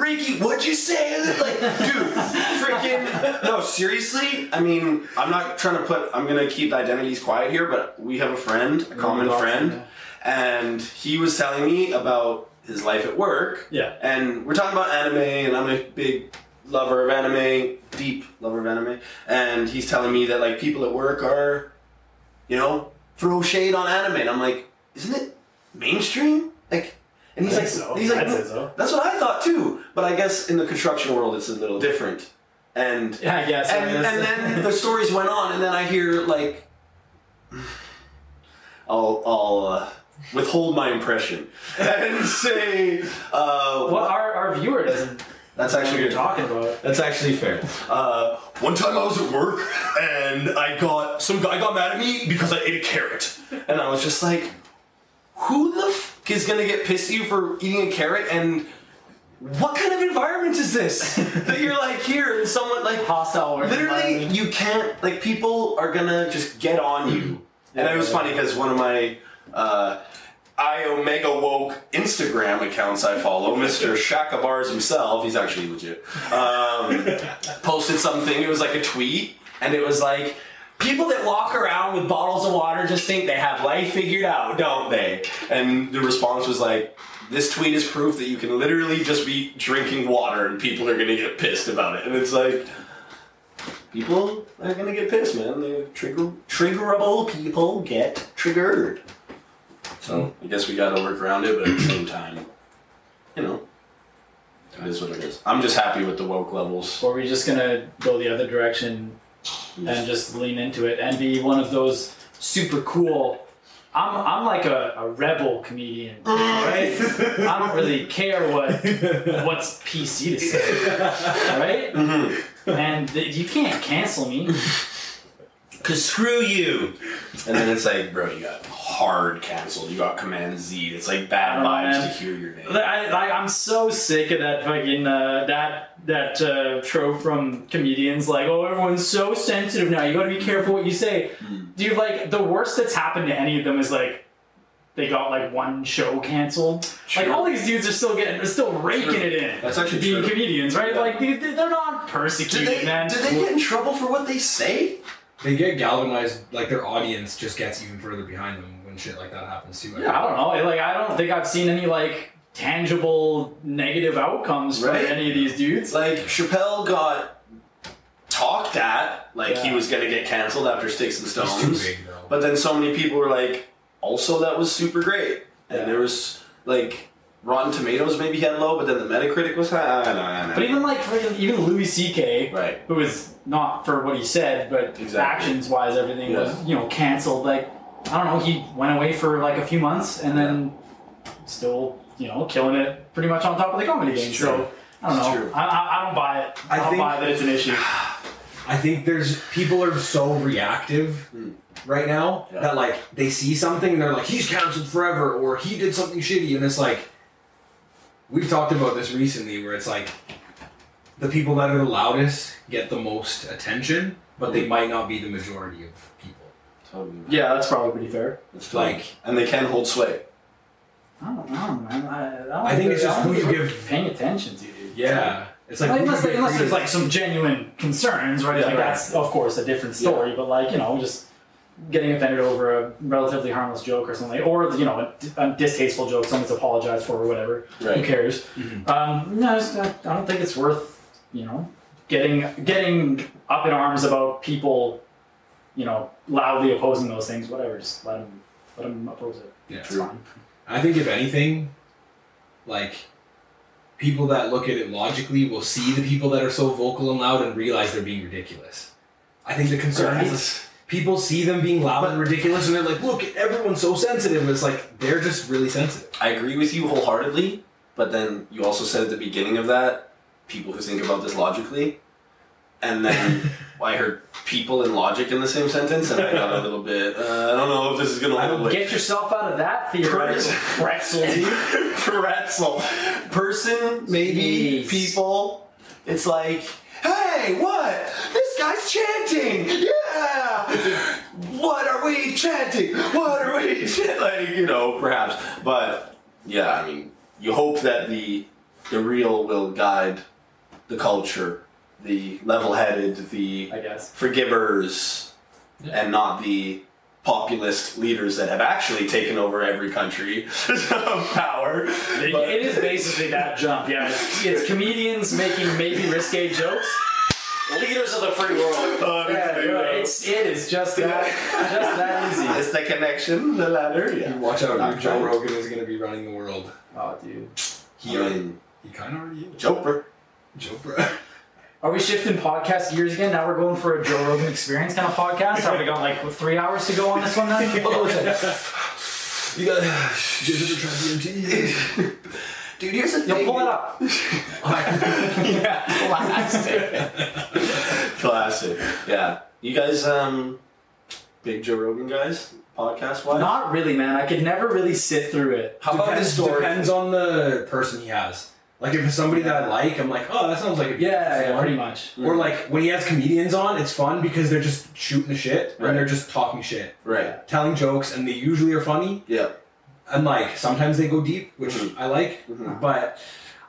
Reiki, what'd you say? Like, dude, freaking... No, seriously? I mean, I'm not trying to put... I'm going to keep the identities quiet here, but we have a friend, a common friend, and he was telling me about his life at work. Yeah. And we're talking about anime, and I'm a big... lover of anime, deep lover of anime, and he's telling me that like people at work are, you know, throw shade on anime, and I'm like, isn't it mainstream? Like, and he's like, so. He's like, no, that's what I thought too, but I guess in the construction world it's a little different, and yeah, yeah, so and then the stories went on, and then I hear like, I'll withhold my impression and say, well, our viewer doesn't. That's actually what you're talking about. That's actually fair. One time I was at work and some guy got mad at me because I ate a carrot. And I was just like, who the fuck is going to get pissed at you for eating a carrot? And what kind of environment is this? That you're like here and someone like... Hostile work. Literally, you can't... Like, people are going to just get on you. And it was funny because one of my... I Omega Woke Instagram accounts I follow, Mr. Shakabars himself, he's actually legit, posted something, it was like a tweet, and it was like, people that walk around with bottles of water just think they have life figured out, don't they? And the response was like, this tweet is proof that you can literally just be drinking water and people are going to get pissed about it. And it's like, people are going to get pissed, man. They're triggerable people get triggered. So, I guess we gotta work around it, but at the same time, you know, it is what it is. I'm just happy with the woke levels. Or are we just gonna go the other direction and just lean into it and be one of those super cool, I'm like a rebel comedian, right? I don't really care what's PC to say, right? Mm-hmm. And you can't cancel me. Cause screw you. And then it's like, bro, you got hard canceled. You got Command Z. It's like bad vibes to hear your name. I'm so sick of that fucking that trope from comedians. Like, oh, everyone's so sensitive now. You got to be careful what you say. Mm. Dude, like the worst that's happened to any of them is like they got like one show canceled. True. Like all these dudes are still raking it in. That's actually being comedians, right? Yeah. Like they're not persecuted. Did they get in trouble for what they say? They get galvanized, like their audience just gets even further behind them when shit like that happens too. I don't know. Like I don't think I've seen any like tangible negative outcomes from any of these dudes. Like Chappelle got talked at, like he was gonna get canceled after Sticks and Stones. He's too big, though. But then so many people were like, also that was super great, and there was like. Rotten Tomatoes maybe had low, but then the Metacritic was high. I know. But even like Louis C.K., who was not for what he said, but actions-wise, everything was canceled. Like I don't know, he went away for like a few months and then still killing it pretty much on top of the comedy game. So I don't know. I don't buy it. I don't buy that it's an issue. I think people are so reactive. Mm. Right now that like they see something and they're like he's canceled forever or he did something shitty and it's like. We've talked about this recently where it's like the people that are the loudest get the most attention, but they might not be the majority of people. Totally. Yeah, that's probably pretty fair. It's like, and they can hold sway. I don't know, man. I think it's just who you give paying attention to, dude. Yeah. It's like unless there's like some genuine concerns, right? Yeah, like that's of course a different story, but like, just getting offended over a relatively harmless joke or something, or a distasteful joke someone's apologized for or whatever. Right. Who cares? Mm-hmm. I don't think it's worth getting up in arms about people loudly opposing those things. Whatever, just let them oppose it. Yeah, it's fine. I think if anything, like people that look at it logically will see the people that are so vocal and loud and realize they're being ridiculous. I think the concern is. People see them being loud and ridiculous, and they're like, look, everyone's so sensitive. It's like, they're just really sensitive. I agree with you wholeheartedly, but then you also said at the beginning of that, people who think about this logically, and then I heard people and logic in the same sentence, and I got a little bit, I don't know if this is going to hold. Get yourself out of that theoretical pretzel. Pretzel. Person, maybe, people. It's like, hey, what? This guy's chanting! Yeah! What are we chanting? What are we chanting? Like, you know, perhaps. But, yeah, I mean, you hope that the real will guide the culture, the level-headed, the forgivers, and not the populist leaders that have actually taken over every country of power. It is basically that jump, yeah. It's comedians making maybe risque jokes. Leaders of the free world. It is just that, just that easy. It's the connection, the ladder. Yeah. You watch out, Joe Rogan is going to be running the world. Oh, dude. He kind of already is. Jopra. Are we shifting podcast gears again? Now we're going for a Joe Rogan Experience kind of podcast? Are we got like 3 hours to go on this one then? You got to... Dude, here's the thing. Yo, pull it up. Yeah. Classic. Yeah. You guys, big Joe Rogan guys? Podcast-wise? Not really, man. I could never really sit through it. How about this story? Depends on the person he has. Like, if it's somebody that I like, I'm like, oh, that sounds like a pretty much. Or, like, when he has comedians on, it's fun because they're just shooting the shit, and they're just talking shit. Right. Telling jokes, and they usually are funny. Yeah. And, like, sometimes they go deep, which I like, but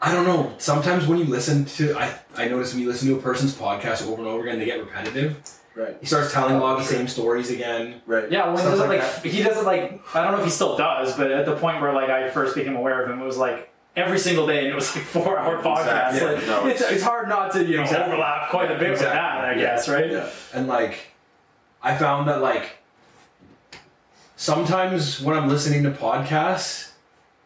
I don't know. Sometimes when you listen to, I notice when you listen to a person's podcast over and over again, they get repetitive. Right. He starts telling a lot of the same stories again. Right. Yeah, well, he doesn't, like, I don't know if he still does, but at the point where, like, I first became aware of him, it was, like, every single day, and it was like 4 hour podcast. Exactly. Like, yeah, no, it's hard not to overlap quite a bit with that, I guess, right? Yeah. And like, I found that like sometimes when I'm listening to podcasts,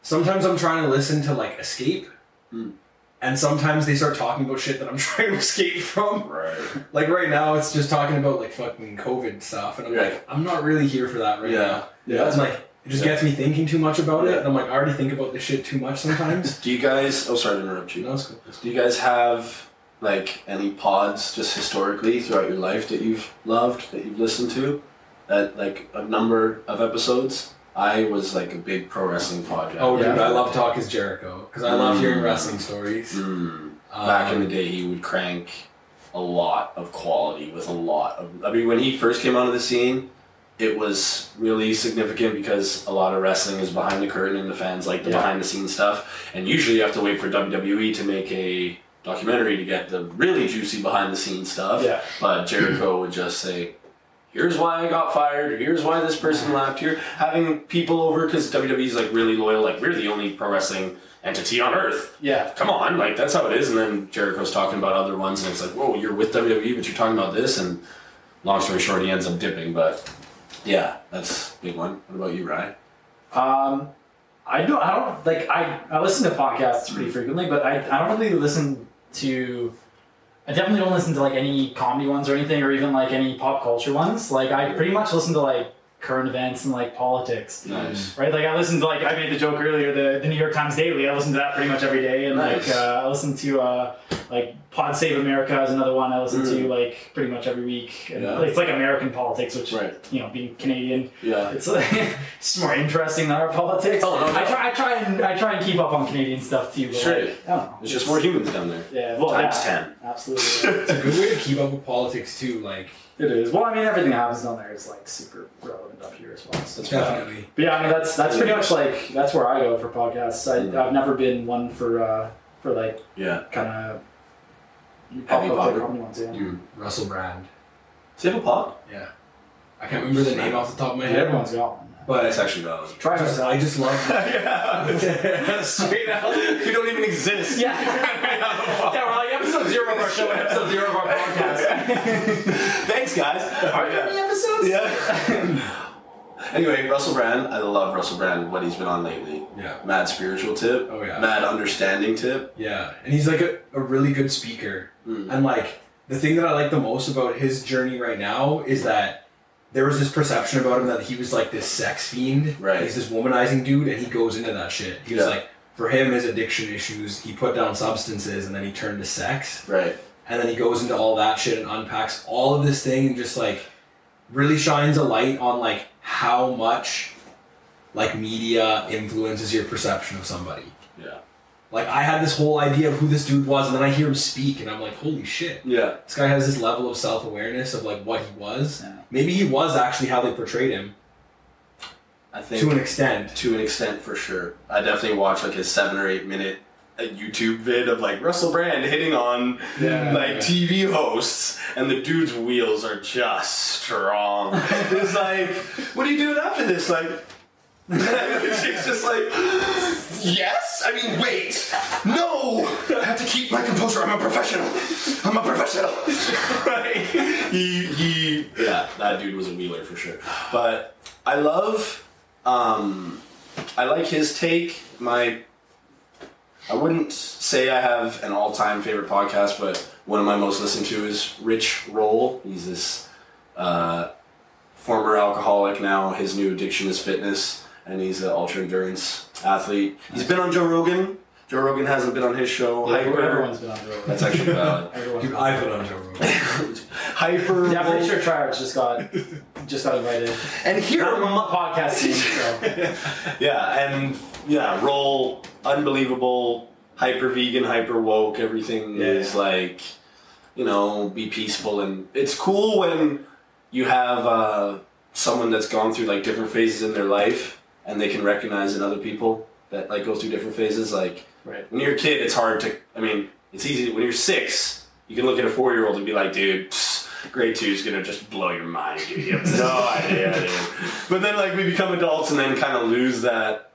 sometimes I'm trying to listen to like escape, and sometimes they start talking about shit that I'm trying to escape from. Right. Like right now, it's just talking about like fucking COVID stuff, and I'm like, I'm not really here for that right now. Yeah. That's like. It just gets me thinking too much about it, and I'm like, I already think about this shit too much sometimes. Do you guys... Oh, sorry to interrupt you. No, it's cool. Do you guys have, like, any pods just historically throughout your life that you've loved, that you've listened to? That, like, a number of episodes? I was, like, a big pro wrestling podcast. Oh, dude, I love Talk is Jericho, because I love hearing wrestling stories. Back in the day, he would crank a lot of quality with a lot of... I mean, when he first came onto the scene... It was really significant because a lot of wrestling is behind the curtain and the fans like the behind-the-scenes stuff. And usually you have to wait for WWE to make a documentary to get the really juicy behind-the-scenes stuff. Yeah. But Jericho would just say, here's why I got fired, here's why this person left, here. Having people over because WWE's like really loyal, like we're the only pro wrestling entity on earth. Yeah. Come on, like that's how it is. And then Jericho's talking about other ones and it's like, whoa, you're with WWE, but you're talking about this. And long story short, he ends up dipping, but... Yeah, that's a big one. What about you, Ryan? I listen to podcasts pretty frequently, but I don't really listen to... I definitely don't listen to, like, any comedy ones or anything, or even, like, any pop culture ones. Like, I pretty much listen to, like, current events and, like, politics. Nice. Right? Like, I listen to, like, I made the joke earlier, the New York Times Daily. I listen to that pretty much every day. And, like, I listen to, like, Pod Save America is another one I listen to, like, pretty much every week. And it's like American politics, which, you know, being Canadian, it's like, it's more interesting than our politics. Oh, no, no. I try and keep up on Canadian stuff, too. But sure. Like, I don't know. There's just more humans down there. Yeah. Well, Times 10. Absolutely. It's a good way to keep up with politics, too, like... It is. Well, I mean, everything that happens down there is, like, super relevant up here as well. So definitely. But yeah, I mean, that's pretty much, like, that's where I go for podcasts. I've never been one for like, kind of... Heavy ones, dude, Russell Brand. Does he have a pod? Yeah. I can't remember the name off the top of my head. Everyone's got one. But it's actually valid. I just love that. Straight out. We don't even exist. Yeah. We're like episode 0 of our show and episode 0 of our podcast. Thanks, guys. Are there any episodes? Yeah. Anyway, Russell Brand. I love Russell Brand, what he's been on lately. Yeah. Mad spiritual tip. Oh, yeah. Mad understanding tip. Yeah. And he's like a really good speaker. And like, the thing that I like the most about his journey right now is that there was this perception about him that he was like this sex fiend. Right. He's this womanizing dude, and he goes into that shit. He was like, for him, his addiction issues, he put down substances, and then he turned to sex. Right. And then he goes into all that shit and unpacks all of this thing and just, like, really shines a light on, like, how much, like, media influences your perception of somebody. Yeah. Like, I had this whole idea of who this dude was, and then I hear him speak, and I'm like, holy shit. Yeah. This guy has this level of self-awareness of, like, what he was. Yeah. Maybe he was actually how they portrayed him. I think to an extent. To an extent, for sure. I definitely watched, like, his 7 or 8 minute a YouTube vid of, like, Russell Brand hitting on, like, TV hosts, and the dude's wheels are just strong. It's like, what are you doing after this? Like, she's just like, yes? I mean, wait. No! I have to keep my composure. I'm a professional. I'm a professional. Right? Yeah, that dude was a wheeler for sure. But I love, I like his take. I wouldn't say I have an all-time favorite podcast, but one of my most listened to is Rich Roll. He's this former alcoholic now. His new addiction is fitness, and he's an ultra-endurance athlete. He's been on Joe Rogan. Joe Rogan hasn't been on his show. Yeah, everyone's been on Joe Rogan. That's actually valid. I've been on Joe Rogan. Hyper. Yeah, I'm pretty sure TryHards just got invited. And here on the podcast team, so. Roll, unbelievable, hyper vegan, hyper woke. Everything is like, you know, be peaceful, and it's cool when you have someone that's gone through like different phases in their life, and they can recognize in other people that like go through different phases. Like when you're a kid, it's hard to. I mean, it's easy when you're 6. You can look at a 4-year-old and be like, dude, grade 2 is going to just blow your mind, dude. You have no idea, dude. But then, like, we become adults and then kind of lose that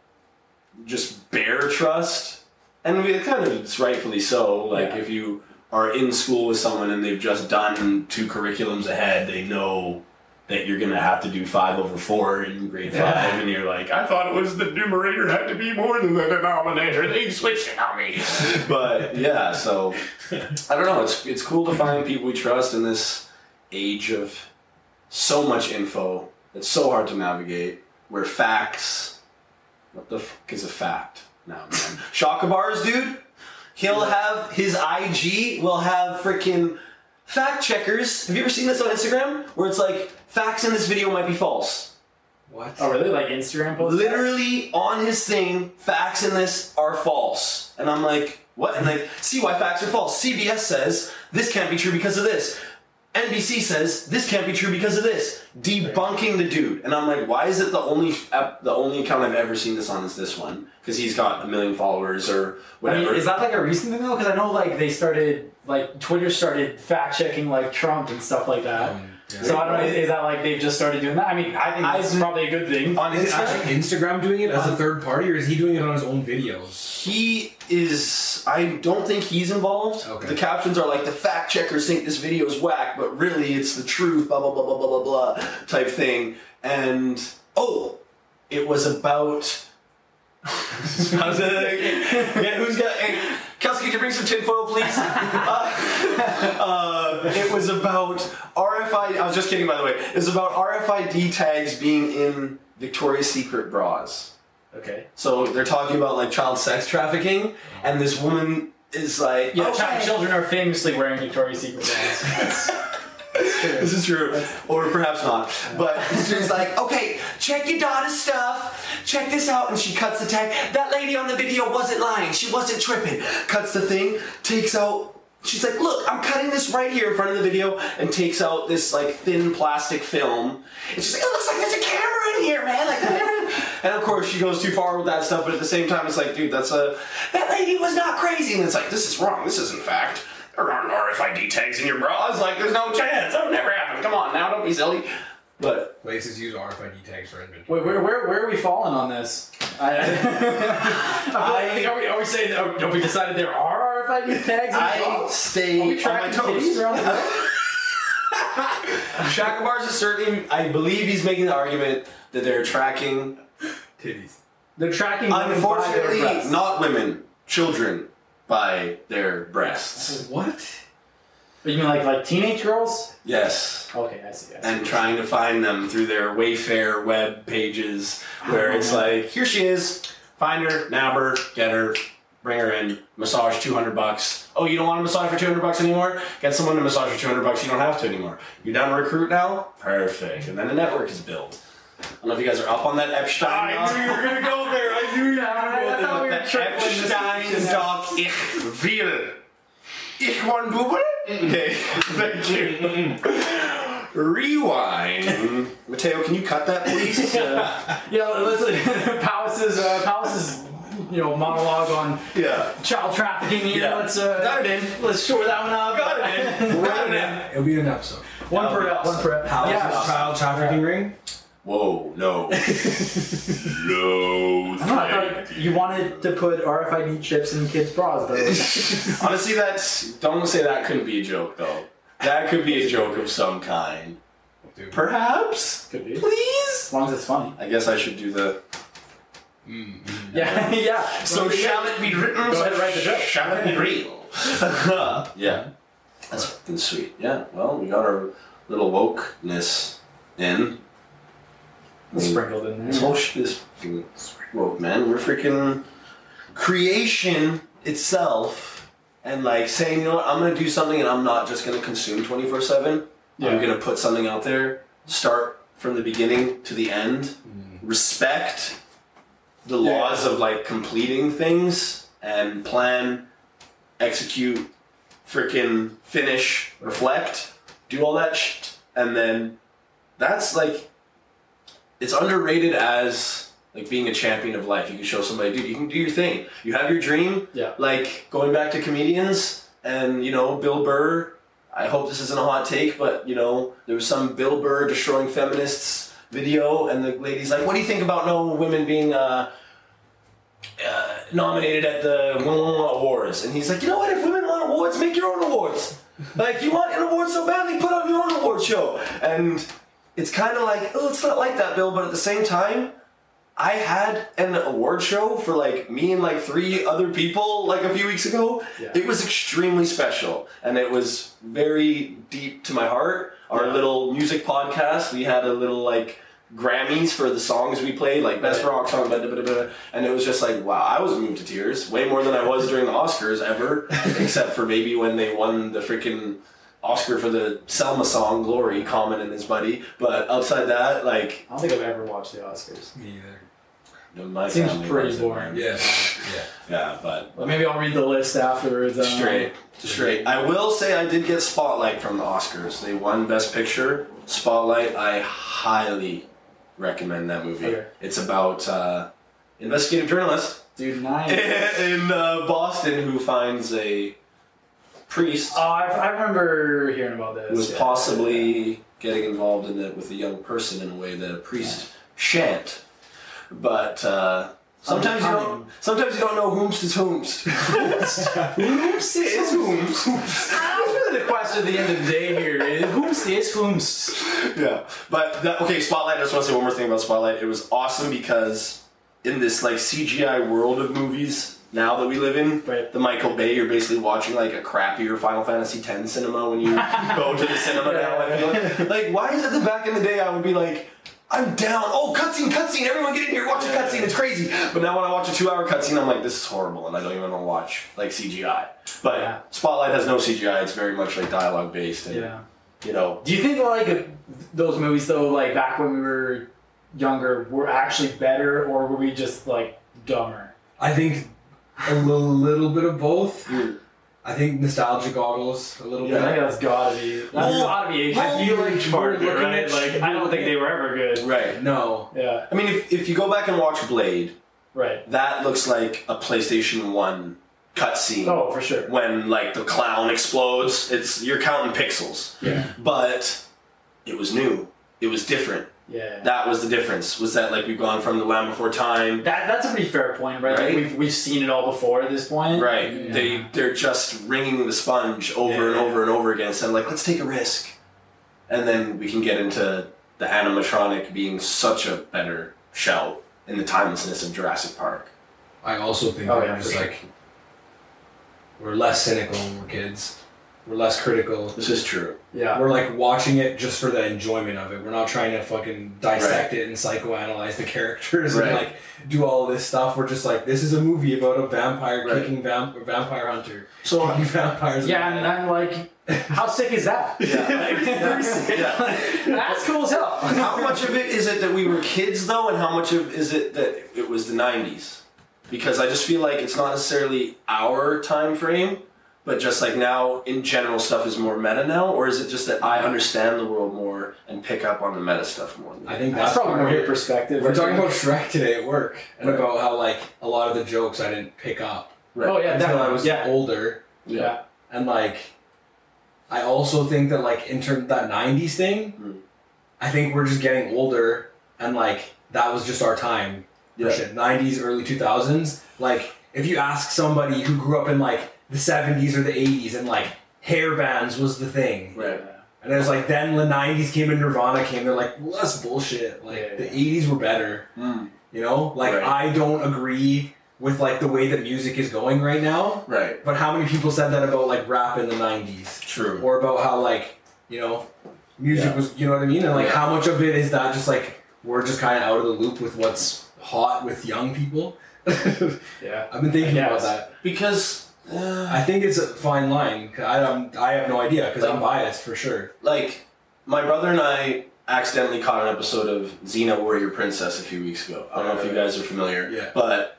just bare trust. And we kind of, it's rightfully so. Like, if you are in school with someone and they've just done 2 curriculums ahead, they know that you're going to have to do 5/4 in grade 5, and you're like, I thought it was the numerator had to be more than the denominator. They switched it on me. But, yeah, so, I don't know. It's cool to find people we trust in this age of so much info that's so hard to navigate, where facts, what the fuck is a fact now, man? Shakabars, dude, he'll have his IG will have freaking fact checkers. Have you ever seen this on Instagram where it's like, facts in this video might be false? What? Oh, really? Like Instagram posts? Literally on his thing, facts in this are false. And I'm like, what? And like, see why facts are false. CBS says this can't be true because of this. NBC says this can't be true because of this, debunking the dude. And I'm like, why is it the only account I've ever seen this on is this one? Because he's got 1 million followers or whatever. I mean, is that like a recent thing though? Because I know like they started, like Twitter started fact checking like Trump and stuff like that. So I don't know, is that like they've just started doing that? I mean, I think that's probably a good thing. On Instagram doing it as a third party, or is he doing it on his own videos? He is, I don't think he's involved. Okay. The captions are like, the fact checkers think this video is whack, but really it's the truth, blah, blah, blah, blah, blah, blah, blah, type thing. And, it was about... who's got... Hey, Kelsey, could you bring some tinfoil, please? It was about RFID... I was just kidding, by the way. It was about RFID tags being in Victoria's Secret bras. Okay. So they're talking about, like, child sex trafficking, and this woman is like... Yeah, children are famously wearing Victoria's Secret bras. That's true. This is true. Or perhaps not. But she's like, okay, check your daughter's stuff. Check this out, and she cuts the tag. That lady on the video wasn't lying. She wasn't tripping. Cuts the thing, takes out... She's like, look, I'm cutting this right here in front of the video, and takes out this, like, thin plastic film. And she's like, it looks like there's a camera in here, man. Like, and of course, she goes too far with that stuff, but at the same time, it's like, dude, that lady was not crazy. And it's like, this is wrong. This isn't fact. There aren't RFID tags in your bras. Like, there's no chance. That would never happen. Come on now, don't be silly. But places use RFID tags for inventory. Wait, where are we falling on this? Have we decided there are RFID tags? I stay on my toes. Shakabars is certainly, I believe he's making the argument that they're tracking titties. They're tracking unfortunately women by their not women, children by their breasts. What? You mean like teenage girls? Yes. Okay, I see. And trying to find them through their Wayfair web pages where it's like, here she is, find her, nab her, get her, bring her in, massage $200. Oh, you don't want to massage for $200 anymore? Get someone to massage for $200. You don't have to anymore. You're down to recruit now? Perfect. And then the network is built. I don't know if you guys are up on that Epstein. I knew you were going to go there. I knew you were going to go there. Epstein dog, ich will. Ich want Google? Okay, thank you. Rewind. Mateo, can you cut that, please? Yeah, listen, Palace's monologue on child trafficking. Let's shore that one up. Got it in. It'll be an episode. One per episode. Palace's child trafficking ring. Whoa, no. No. You wanted to put RFID chips in kids' bras, though. Honestly, don't say that couldn't be a joke, though. That could be a joke of some kind. Dude. Perhaps? Could be. Please? As long as it's funny. I guess I should do the... Yeah, yeah. So shall it be written? Go ahead and write the joke. Shall it be real? Yeah. That's fucking sweet. Yeah, well, we got our little wokeness in. Sprinkled in there. This whole shit is fucking woke, man. We're freaking creation itself, and like saying, you know what, I'm gonna do something, and I'm not just gonna consume 24/7. I'm gonna put something out there. Start from the beginning to the end. Respect the laws of like completing things and plan, execute, freaking finish, reflect, do all that shit, and then that's like. It's underrated as like being a champion of life. You can show somebody, dude, you can do your thing. You have your dream. Yeah. Like going back to comedians and, Bill Burr, I hope this isn't a hot take, but there was some Bill Burr destroying feminists video and the lady's like, what do you think about no women being nominated at the awards? And he's like, you know what, if women want awards, make your own awards. Like you want an award so badly, put on your own award show. And it's kind of like, oh, it's not like that, Bill, but at the same time, I had an award show for, me and, 3 other people, a few weeks ago. Yeah. It was extremely special, and it was very deep to my heart. Our little music podcast, we had a little, Grammys for the songs we played, Best Rock Song, blah, blah, blah, blah, and it was just like, wow, I was moved to tears, way more than I was during the Oscars ever, except for maybe when they won the freaking... Oscar for the Selma song, Glory, Common and his buddy. But outside that, I don't think I've ever watched the Oscars. Me either. No, my seems pretty boring. Yeah. Yeah. Yeah, but maybe I'll read the list afterwards. Straight. I will say I did get Spotlight from the Oscars. They won Best Picture. Spotlight, I highly recommend that movie. Okay. It's about investigative journalist. Dude, nice. In Boston who finds a... priest. Oh, I remember hearing about this. Was possibly getting involved in it with a young person in a way that a priest shan't. But sometimes you don't know whomst is whomst. Whomst is whomst. The question at the end of the day here is whomst is whomst. Yeah, but okay. Spotlight. I just want to say one more thing about Spotlight. It was awesome because in this CGI world of movies. Now that we live in, the Michael Bay, you're basically watching a crappier Final Fantasy X cinema when you go to the cinema now, I feel like. Why is it that back in the day I would be like, I'm down, oh, cutscene, everyone get in here, watch a cutscene, it's crazy. But now when I watch a 2-hour cutscene, I'm like, this is horrible, and I don't even want to watch, CGI. But Spotlight has no CGI, it's very much, dialogue-based. And, do you think, those movies, though, back when we were younger, were actually better, or were we just, dumber? I think... a little bit of both. I think nostalgia goggles a little bit. I think that's gotta be. I feel like Spartan, right? I don't think they were ever good. Right. No. Yeah. I mean, if you go back and watch Blade, right, that looks like a PlayStation 1 cutscene. Oh, for sure. When the clown explodes, you're counting pixels. Yeah. But it was new. It was different. Yeah, that was the difference. Was that we've gone from the Land Before Time? That's a pretty fair point, right? We've seen it all before at this point, right? Yeah. They're just wringing the sponge over and over and over again, saying let's take a risk, and then we can get into the animatronic being such a better shout in the timelessness of Jurassic Park. I also think we're less cynical when we're kids. We're less critical. This is true. Yeah. We're like watching it just for the enjoyment of it. We're not trying to fucking dissect it and psychoanalyze the characters and like do all this stuff. We're just like, this is a movie about a vampire kicking vampire hunter. So kicking vampires. Yeah, and I'm like, how sick is that? That's cool as hell. How much of it is it that we were kids though, and how much of is it that it was the 90s? Because I just feel like it's not necessarily our time frame. But just like now, in general, stuff is more meta now? Or is it just that I understand the world more and pick up on the meta stuff more? I think that's probably more your perspective. We're talking about Shrek today at work and about how like a lot of the jokes I didn't pick up until I was older. Yeah. And like, I also think that like in terms of that 90s thing, I think we're just getting older and like that was just our time. Yeah. Shit. 90s, early 2000s. Like if you ask somebody who grew up in like the 70s or the 80s, and like hair bands was the thing. Right. And it was like then the 90s came and Nirvana came. They're like, well, that's bullshit. Like the 80s were better. You know, like I don't agree with like the way that music is going right now. Right. But how many people said that about like rap in the 90s? True. Or about how like, you know, music was, you know what I mean? And like how much of it is that just like we're just kind of out of the loop with what's hot with young people? I've been thinking about that because. I think it's a fine line. I have no idea because like, I'm biased for sure. Like, my brother and I accidentally caught an episode of Xena Warrior Princess a few weeks ago. I don't know if you guys are familiar, but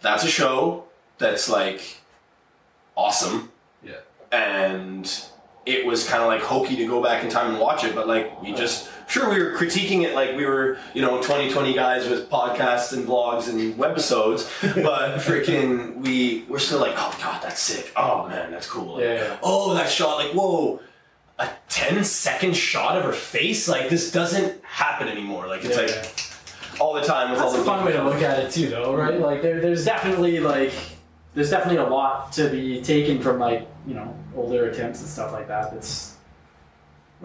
that's a show that's like awesome. Yeah. And it was kind of like hokey to go back in time and watch it, but like we just we were critiquing it like we were, you know, 2020 guys with podcasts and vlogs and webisodes, but freaking we're still like, oh god, that's sick. Oh man, that's cool. Like, oh, that shot, like, whoa, a 10-second shot of her face, like this doesn't happen anymore. Like it's like all the time with that's all the fun way to look at it too though, right? Like there's definitely a lot to be taken from like, you know, older attempts and stuff like that. It's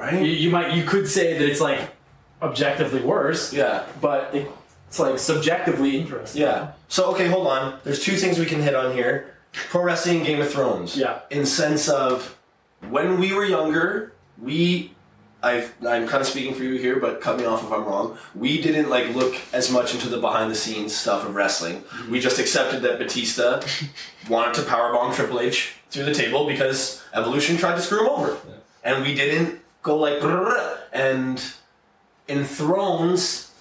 You could say that it's like objectively worse. Yeah. But it's like subjectively interesting. Yeah. So okay, hold on. There's two things we can hit on here: pro wrestling, Game of Thrones. Yeah. In sense of when we were younger, I'm kind of speaking for you here, but cut me off if I'm wrong. We didn't like look as much into the behind-the-scenes stuff of wrestling. Mm-hmm. We just accepted that Batista wanted to powerbomb Triple H through the table because Evolution tried to screw him over, and we didn't go like. And in Thrones,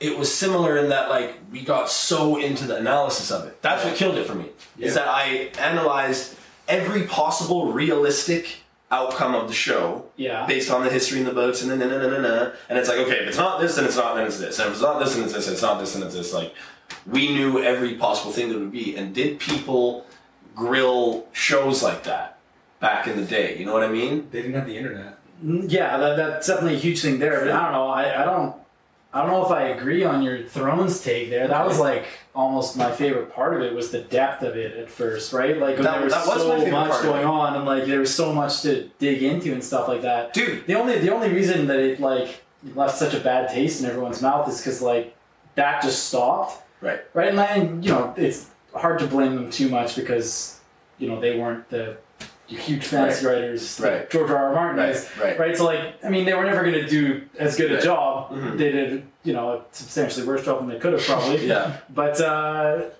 it was similar in that like we got so into the analysis of it. That's what killed it for me. Yeah. Is that I analyzed every possible realistic outcome of the show based on the history and the books and and it's like, okay, if it's not this, then it's not, then it's this, and if it's not this, then it's this, and it's not this, then it's this. Like we knew every possible thing that would be. And did people grill shows like that back in the day? You know what I mean? They didn't have the internet. That's definitely a huge thing there, but I don't know, I don't know if I agree on your Thrones take there. That was like almost my favorite part of it was the depth of it at first, right? Like there was so much going on, and like there was so much to dig into and stuff like that. Dude, the only reason that it like left such a bad taste in everyone's mouth is because like that just stopped. Right, and then, you know, it's hard to blame them too much because, you know, they weren't the huge fantasy writers, like George R. R. Martin is, right? So like, I mean, they were never going to do as good a job. Mm-hmm. They did, you know, a substantially worse job than they could have probably. But I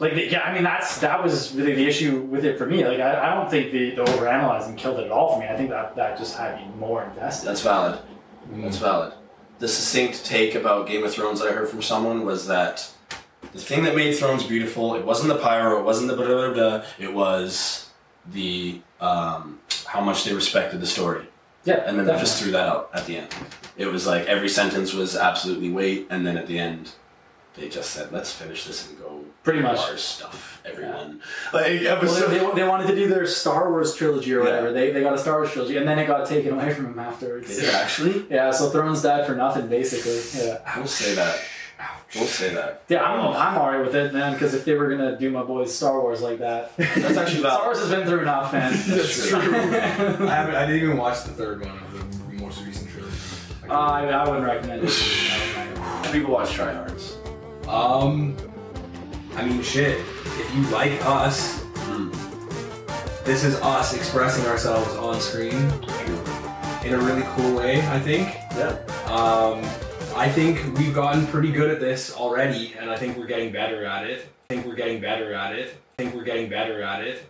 mean, that was really the issue with it for me. Like, I don't think the overanalyzing killed it at all for me. I think that just had me more invested. That's valid. Mm-hmm. That's valid. The succinct take about Game of Thrones I heard from someone was that the thing that made Thrones beautiful, it wasn't the pyro, it wasn't the blah blah blah, it was the how much they respected the story. And then they just threw that out at the end. It was like every sentence was absolutely weight, and then at the end they just said, let's finish this and go pretty much our stuff, everyone. Like, they wanted to do their Star Wars trilogy or whatever. They got a Star Wars trilogy, and then it got taken away from them afterwards. Did it actually? So Thrones died for nothing, basically. I will say that. We'll say that. I'm alright with it, man, because if they were gonna do my boys Star Wars like that, that's actually valid. Star Wars has been through enough, man. That's true. I didn't even watch the third one of the most recent trilogy. I wouldn't recommend it. People watch TryHards. I mean, shit. If you like us, This is us expressing ourselves on screen in a really cool way, I think. Yeah. I think we've gotten pretty good at this already, and I think we're getting better at it. I think we're getting better at it. I think we're getting better at it.